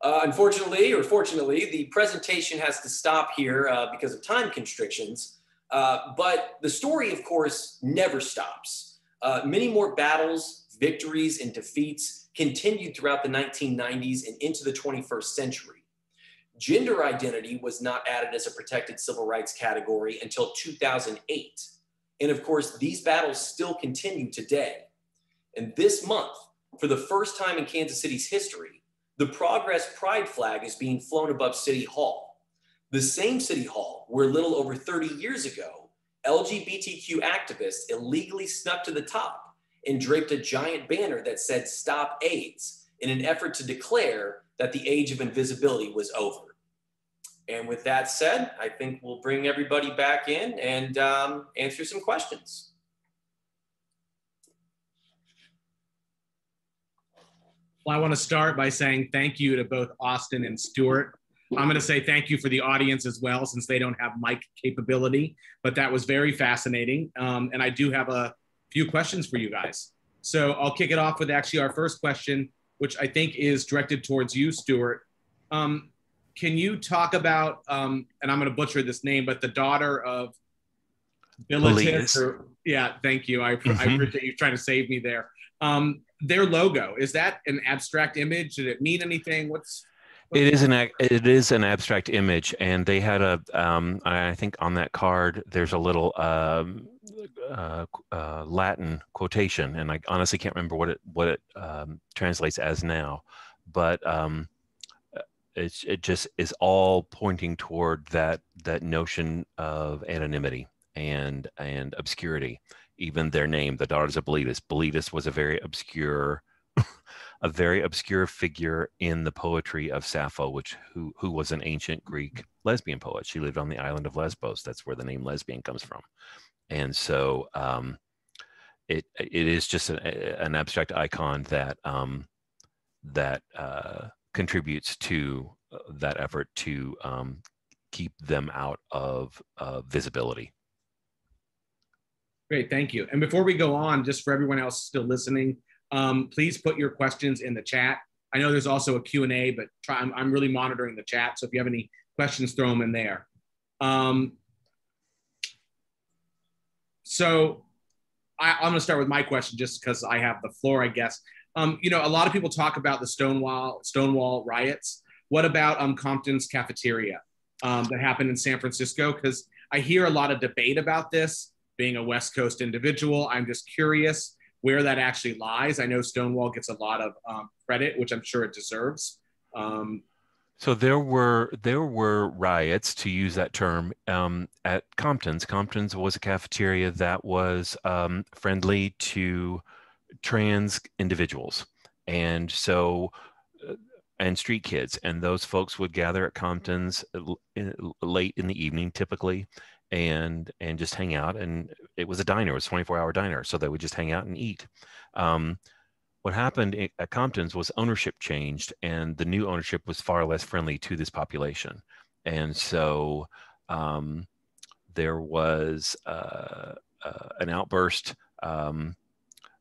uh, unfortunately or fortunately, the presentation has to stop here uh, because of time constrictions, uh, but the story, of course, never stops. Uh, many more battles, victories, and defeats continued throughout the nineteen nineties and into the twenty-first century. Gender identity was not added as a protected civil rights category until two thousand eight. And of course, these battles still continue today. And this month, for the first time in Kansas City's history, the Progress Pride flag is being flown above City Hall. The same City Hall where a little over thirty years ago, L G B T Q activists illegally snuck to the top and draped a giant banner that said "Stop AIDS" in an effort to declare that the age of invisibility was over. And with that said, I think we'll bring everybody back in and um, answer some questions. Well, I want to start by saying thank you to both Austin and Stuart. I'm going to say thank you for the audience as well, since they don't have mic capability, but that was very fascinating. Um, and I do have a few questions for you guys. So I'll kick it off with actually our first question, which I think is directed towards you, Stuart. Um, can you talk about, um, and I'm gonna butcher this name, but the daughter of Bilitis, or, yeah, thank you. I, mm-hmm. I appreciate you trying to save me there. Um, their logo, is that an abstract image? Did it mean anything? What's, what's it, is an, it is an abstract image, and they had a, um, I think on that card, there's a little um, Uh, uh, Latin quotation, and I honestly can't remember what it what it um, translates as now, but um, it it just is all pointing toward that that notion of anonymity and and obscurity. Even their name, the Daughters of Bilitis. Bilitis was a very obscure, a very obscure figure in the poetry of Sappho, which who who was an ancient Greek lesbian poet. She lived on the island of Lesbos. That's where the name lesbian comes from. And so um, it it is just an, an abstract icon that um, that uh, contributes to that effort to um, keep them out of uh, visibility. Great, thank you. And before we go on, just for everyone else still listening, um, please put your questions in the chat. I know there's also a Q and A, but try, I'm, I'm really monitoring the chat. So if you have any questions, throw them in there. Um, So I, I'm going to start with my question just because I have the floor, I guess. Um, you know, a lot of people talk about the Stonewall, Stonewall riots. What about um, Compton's cafeteria um, that happened in San Francisco? Because I hear a lot of debate about this. Being a West Coast individual, I'm just curious where that actually lies. I know Stonewall gets a lot of um, credit, which I'm sure it deserves. Um, So there were there were riots, to use that term, um, at Compton's. Compton's was a cafeteria that was um, friendly to trans individuals, and so and street kids, and those folks would gather at Compton's late in the evening, typically, and and just hang out. And it was a diner; it was a twenty-four hour diner, so they would just hang out and eat. Um, What happened at Compton's was ownership changed, and the new ownership was far less friendly to this population. And so um, there was uh, uh, an outburst um,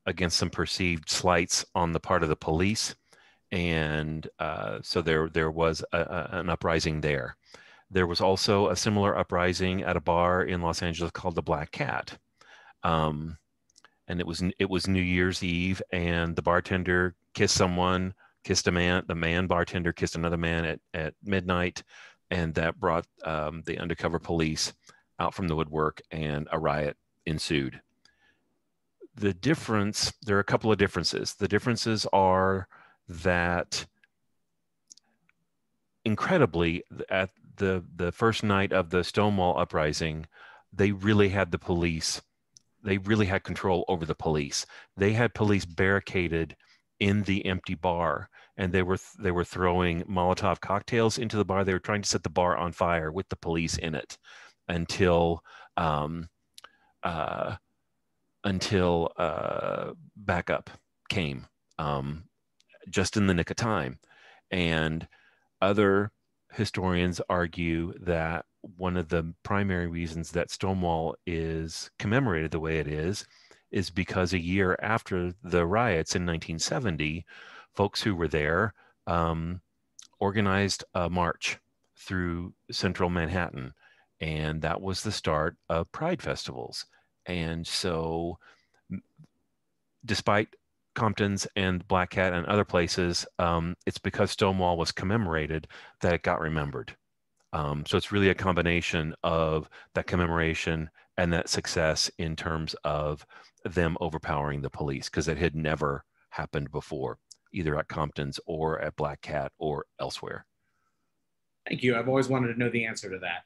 against some perceived slights on the part of the police. And uh, so there, there was a, a, an uprising there. There was also a similar uprising at a bar in Los Angeles called the Black Cat. Um, And it was it was New Year's Eve, and the bartender kissed someone, kissed a man. The man bartender kissed another man at, at midnight, and that brought um, the undercover police out from the woodwork, and a riot ensued. The difference, there are a couple of differences. The differences are that, incredibly, at the the first night of the Stonewall uprising, they really had the police. They really had control over the police. They had police barricaded in the empty bar, and they were they were throwing Molotov cocktails into the bar. They were trying to set the bar on fire with the police in it, until um, uh, until uh, backup came, um, just in the nick of time. And other historians argue that one of the primary reasons that Stonewall is commemorated the way it is, is because a year after the riots in nineteen seventy, folks who were there um, organized a march through central Manhattan. And that was the start of Pride festivals. And so despite Compton's and Black Cat and other places, um, it's because Stonewall was commemorated that it got remembered. Um, so it's really a combination of that commemoration and that success in terms of them overpowering the police, because it had never happened before, either at Compton's or at Black Cat or elsewhere. Thank you. I've always wanted to know the answer to that.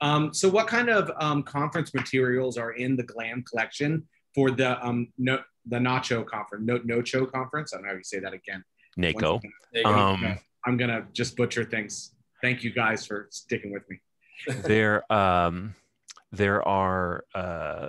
Um, so what kind of um, conference materials are in the GLAM collection for the um, no, the Nacho conference, no, Nocho conference? I don't know how you say that again. NACO. Um, I'm going to just butcher things. Thank you guys for sticking with me. there, um, there are uh,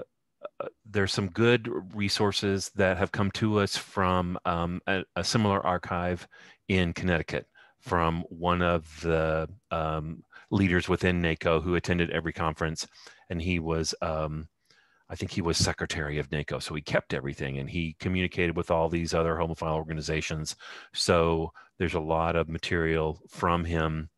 there's some good resources that have come to us from um, a, a similar archive in Connecticut from one of the um, leaders within NACO who attended every conference, and he was, um, I think he was secretary of NACO, so he kept everything, and he communicated with all these other homophile organizations. So there's a lot of material from him.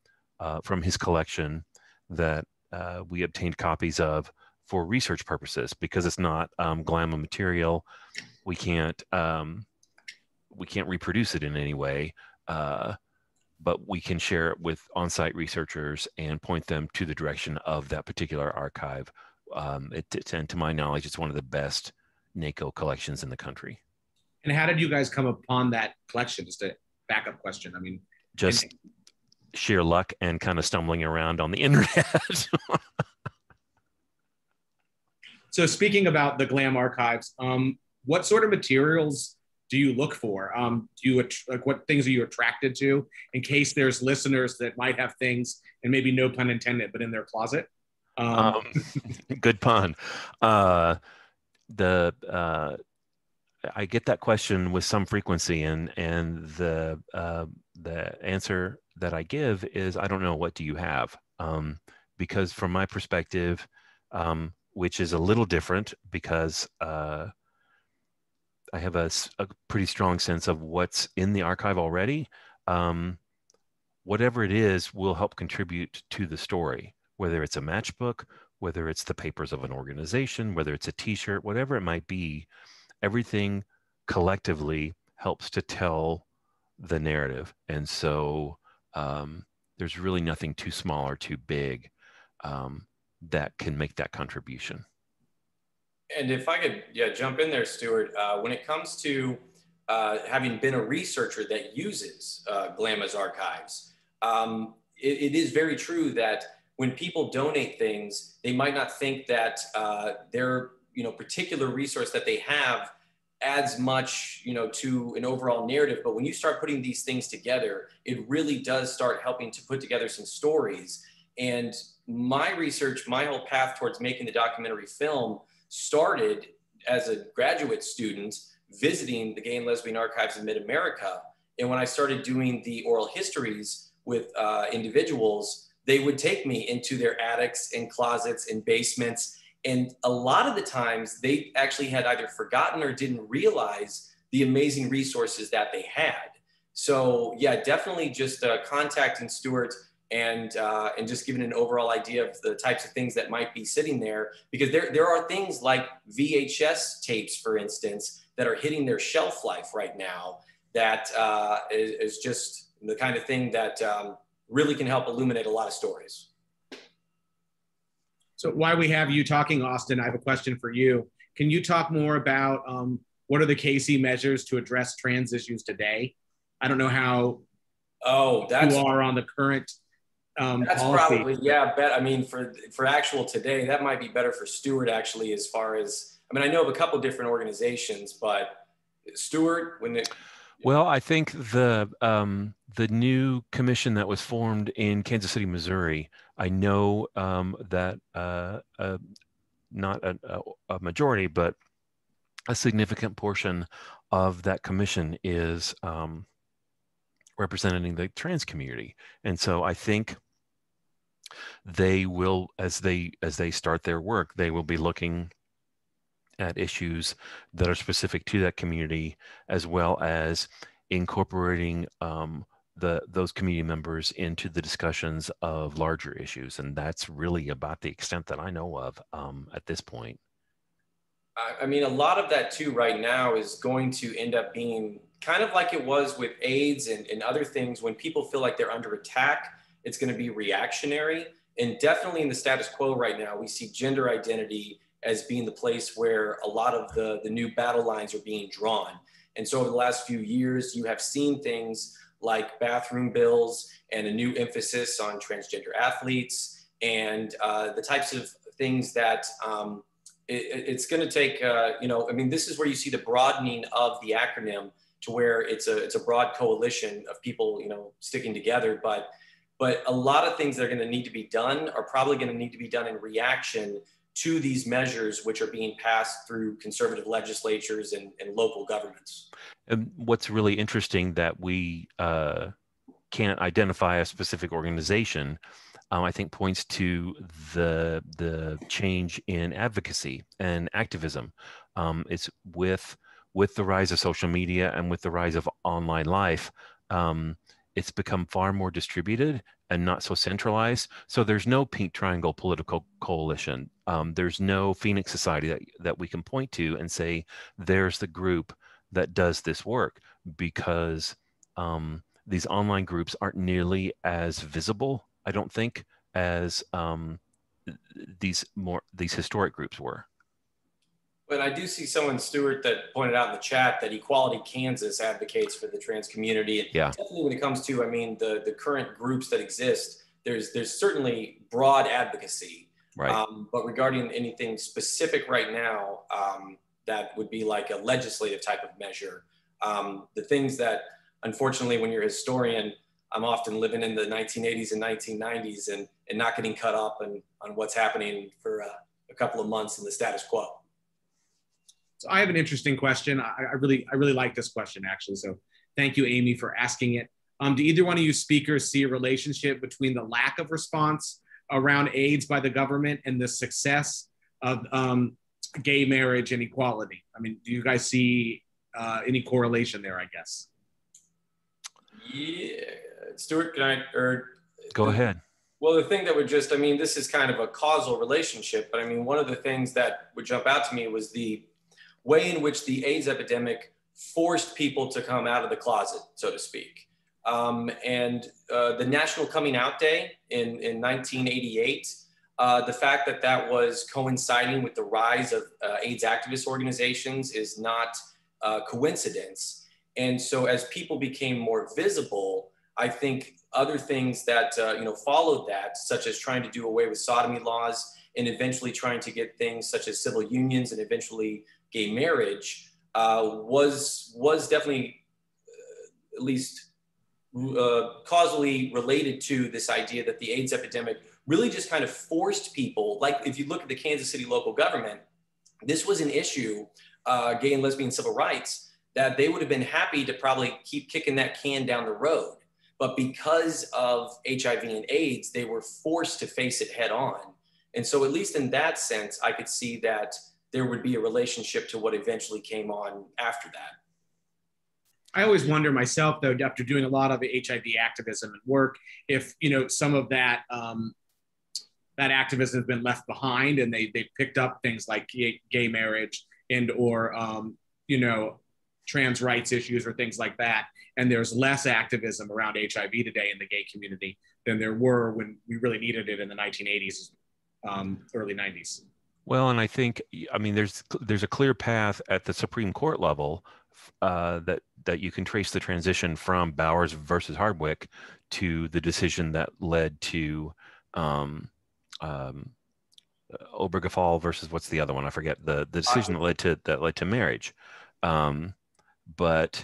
Uh, from his collection that uh, we obtained copies of for research purposes, because it's not um, GLAMA material. We can't um, we can't reproduce it in any way, uh, but we can share it with on-site researchers and point them to the direction of that particular archive. Um, it, it, and to my knowledge, it's one of the best NACO collections in the country. And how did you guys come upon that collection? Just a backup question. I mean, just. And sheer luck and kind of stumbling around on the internet. So speaking about the GLAM archives, um, what sort of materials do you look for? Um, do you like what things are you attracted to, in case there's listeners that might have things, and maybe no pun intended, but in their closet? Um, um, good pun. Uh, the uh, I get that question with some frequency, and and the uh, the answer that I give is, I don't know, what do you have? Um, because from my perspective, um, which is a little different, because uh, I have a, a pretty strong sense of what's in the archive already. Um, whatever it is will help contribute to the story, whether it's a matchbook, whether it's the papers of an organization, whether it's a t-shirt, whatever it might be, everything collectively helps to tell the narrative. And so Um, there's really nothing too small or too big um, that can make that contribution. And if I could yeah, jump in there, Stuart, uh, when it comes to uh, having been a researcher that uses uh, GLAMA's archives, um, it, it is very true that when people donate things, they might not think that uh, their you know, particular resource that they have adds much, you know, to an overall narrative. But when you start putting these things together, it really does start helping to put together some stories. And my research, my whole path towards making the documentary film started as a graduate student visiting the Gay and Lesbian Archives of Mid-America. And when I started doing the oral histories with uh, individuals, they would take me into their attics and closets and basements. And a lot of the times they actually had either forgotten or didn't realize the amazing resources that they had. So yeah, definitely just uh, contacting Stuart and, uh, and just giving an overall idea of the types of things that might be sitting there, because there, there are things like V H S tapes, for instance, that are hitting their shelf life right now that uh, is, is just the kind of thing that um, really can help illuminate a lot of stories. So while we have you talking, Austin, I have a question for you. Can you talk more about um, what are the K C measures to address trans issues today? I don't know how oh, that's, you are on the current um, That's policy. Probably, yeah, bet, I mean, for, for actual today, that might be better for Stuart actually, as far as, I mean, I know of a couple different organizations, but Stuart, when it- Well, I think the, um, the new commission that was formed in Kansas City, Missouri, I know um, that uh, uh, not a, a majority, but a significant portion of that commission is um, representing the trans community. And so I think they will, as they, as they start their work, they will be looking at issues that are specific to that community, as well as incorporating um, the, those community members into the discussions of larger issues. And that's really about the extent that I know of um, at this point. I mean, a lot of that too right now is going to end up being kind of like it was with AIDS and, and other things. When people feel like they're under attack, it's gonna be reactionary. And definitely in the status quo right now, we see gender identity as being the place where a lot of the, the new battle lines are being drawn. And so over the last few years, you have seen things like bathroom bills and a new emphasis on transgender athletes and uh, the types of things that um, it, it's gonna take, uh, you know, I mean, this is where you see the broadening of the acronym to where it's a, it's a broad coalition of people, you know, sticking together. But, but a lot of things that are gonna need to be done are probably gonna need to be done in reaction to these measures, which are being passed through conservative legislatures and, and local governments. And what's really interesting that we uh, can't identify a specific organization, um, I think points to the, the change in advocacy and activism. Um, it's with, with the rise of social media and with the rise of online life, um, it's become far more distributed and not so centralized. So there's no Pink Triangle Political Coalition. Um, there's no Phoenix Society that, that we can point to and say, there's the group that does this work, because um, these online groups aren't nearly as visible, I don't think, as um, these more these historic groups were. But I do see someone, Stuart, that pointed out in the chat that Equality Kansas advocates for the trans community. And yeah. Definitely when it comes to, I mean, the, the current groups that exist, there's, there's certainly broad advocacy. Right. Um, but regarding anything specific right now, um, that would be like a legislative type of measure. Um, the things that, unfortunately, when you're a historian, I'm often living in the nineteen eighties and nineteen nineties and, and not getting caught up on, on what's happening for uh, a couple of months in the status quo. So I have an interesting question. I, I really, I really like this question actually. So thank you, Amy, for asking it. Um, do either one of you speakers see a relationship between the lack of response around AIDS by the government and the success of um, gay marriage and equality? I mean, do you guys see uh, any correlation there? I guess. Yeah, Stuart, can I or go ahead? Well, the thing that would just, I mean, this is kind of a causal relationship, but I mean, one of the things that would jump out to me was the way in which the AIDS epidemic forced people to come out of the closet, so to speak. Um, and uh, the National Coming Out Day in, in nineteen eighty-eight, uh, the fact that that was coinciding with the rise of uh, AIDS activist organizations is not a uh, coincidence. And so as people became more visible, I think other things that uh, you know followed that, such as trying to do away with sodomy laws and eventually trying to get things such as civil unions and eventually gay marriage, uh, was was definitely uh, at least uh, causally related to this idea that the AIDS epidemic really just kind of forced people. Like if you look at the Kansas City local government, this was an issue, uh, gay and lesbian civil rights, that they would have been happy to probably keep kicking that can down the road. But because of H I V and AIDS, they were forced to face it head on. And so at least in that sense, I could see that there would be a relationship to what eventually came on after that. I always wonder myself though, after doing a lot of H I V activism and work, if you know some of that, um, that activism has been left behind and they, they picked up things like gay, gay marriage and or, um, you know, trans rights issues or things like that. And there's less activism around H I V today in the gay community than there were when we really needed it in the nineteen eighties, um, early nineties. Well, and I think, I mean, there's there's a clear path at the Supreme Court level uh, that, that you can trace the transition from Bowers versus Hardwick to the decision that led to um, um, Obergefell versus what's the other one? I forget the, the decision that led to, that led to marriage. Um, But,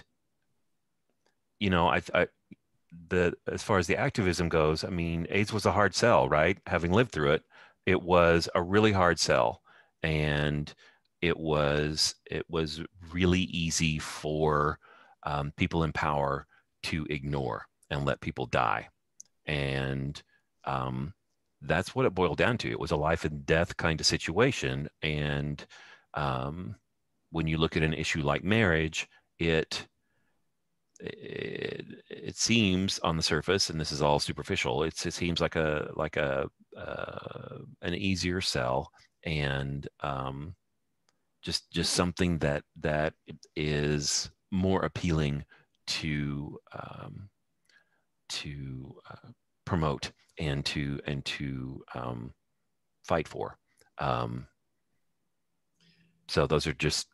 you know, I, I, the as far as the activism goes, I mean, AIDS was a hard sell, right? Having lived through it, it was a really hard sell, and it was it was really easy for um, people in power to ignore and let people die, and um, that's what it boiled down to. It was a life and death kind of situation, and um, when you look at an issue like marriage. It, it it seems on the surface, and this is all superficial. It's, it seems like a like a uh, an easier sell, and um, just just something that that is more appealing to um, to uh, promote and to and to um, fight for. Um, so those are just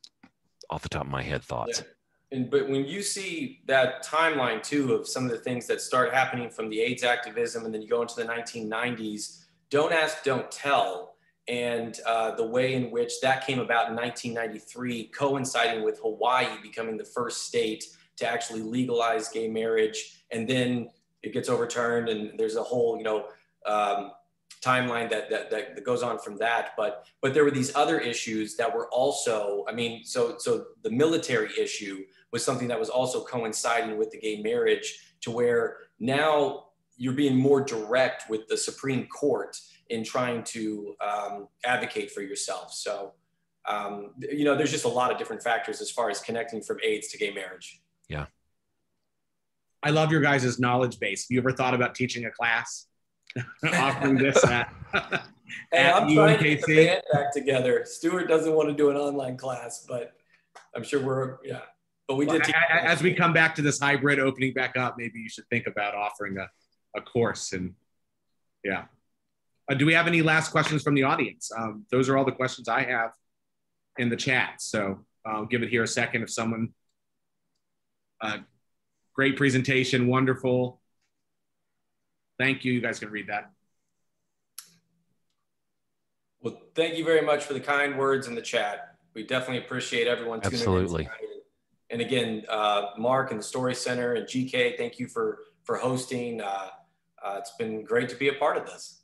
off the top of my head thoughts. Yeah. And, but when you see that timeline too of some of the things that start happening from the AIDS activism and then you go into the nineteen nineties, Don't Ask, Don't Tell, and uh, the way in which that came about in nineteen ninety-three, coinciding with Hawaii becoming the first state to actually legalize gay marriage, and then it gets overturned and there's a whole, you know, um, timeline that, that that goes on from that, but but there were these other issues that were also, I mean, so so the military issue was something that was also coinciding with the gay marriage, to where now you're being more direct with the Supreme Court in trying to um, advocate for yourself. So um, you know, there's just a lot of different factors as far as connecting from AIDS to gay marriage. Yeah, I love your guys' knowledge base. Have you ever thought about teaching a class? Offering this at, hey, at I'm U N K C. Trying to get the band back together. Stuart doesn't want to do an online class, but I'm sure we're, yeah. But we well, did. I, I, as we come back to this hybrid opening back up, maybe you should think about offering a, a course. And yeah. Uh, do we have any last questions from the audience? Um, those are all the questions I have in the chat. So I'll give it here a second if someone, uh, great presentation, wonderful. Thank you. You guys can read that. Well, thank you very much for the kind words in the chat. We definitely appreciate everyone tuning Absolutely. in tonight. And again, uh, Mark and the Story Center and G K, thank you for, for hosting. Uh, uh, it's been great to be a part of this.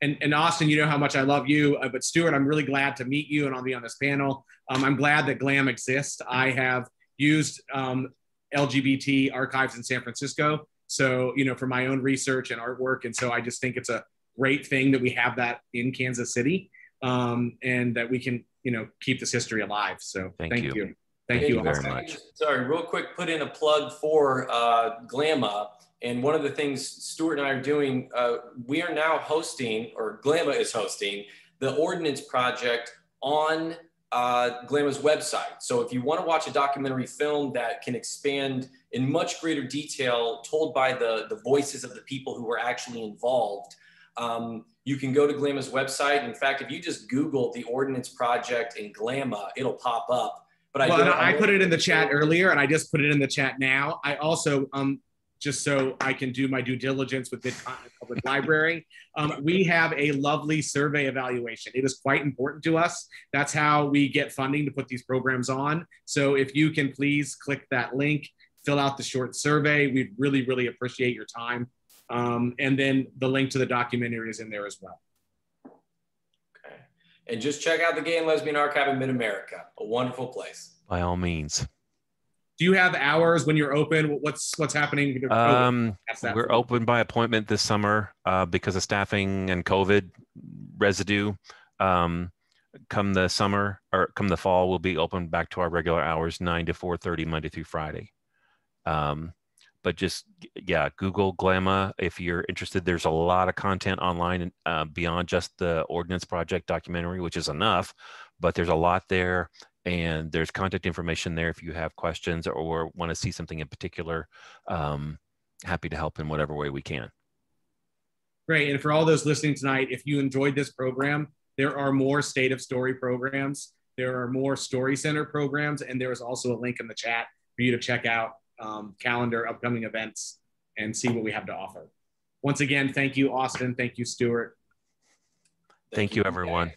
And, and Austin, you know how much I love you, uh, but Stuart, I'm really glad to meet you and I'll be on this panel. Um, I'm glad that GLAM exists. I have used um, L G B T archives in San Francisco. So, you know, for my own research and artwork. And so I just think it's a great thing that we have that in Kansas City, um, and that we can, you know, keep this history alive. So thank, thank you. you. Thank, thank you, you very much. Sorry, real quick, put in a plug for uh, GLAMA. And one of the things Stuart and I are doing, uh, we are now hosting, or GLAMA is hosting, the Ordinance Project on uh, GLAMA's website. So if you want to watch a documentary film that can expand in much greater detail, told by the, the voices of the people who were actually involved, um, you can go to GLAMA's website. In fact, if you just Google the Ordinance Project in GLAMA, it'll pop up. But I, well, I put it in the chat earlier, and I just put it in the chat now. I also, um, just so I can do my due diligence with Mid-Continent Public Library. Um, we have a lovely survey evaluation. It is quite important to us. That's how we get funding to put these programs on. So if you can please click that link, fill out the short survey. We really, really appreciate your time. Um, and then the link to the documentary is in there as well. Okay. And just check out the Gay and Lesbian Archive of Mid-America, a wonderful place. By all means. Do you have hours when you're open? What's what's happening? Um, we're open by appointment this summer uh, because of staffing and COVID residue. Um, come the summer or come the fall, we'll be open back to our regular hours, nine to four thirty, Monday through Friday. Um, but just, yeah, Google G L A M A if you're interested. There's a lot of content online uh, beyond just the Ordinance Project documentary, which is enough, but there's a lot there. And there's contact information there if you have questions or want to see something in particular. Um, happy to help in whatever way we can. Great. And for all those listening tonight, if you enjoyed this program, there are more State of Story programs. There are more Story Center programs. And there is also a link in the chat for you to check out um, calendar, upcoming events, and see what we have to offer. Once again, thank you, Austin. Thank you, Stuart. Thank, thank you, everyone.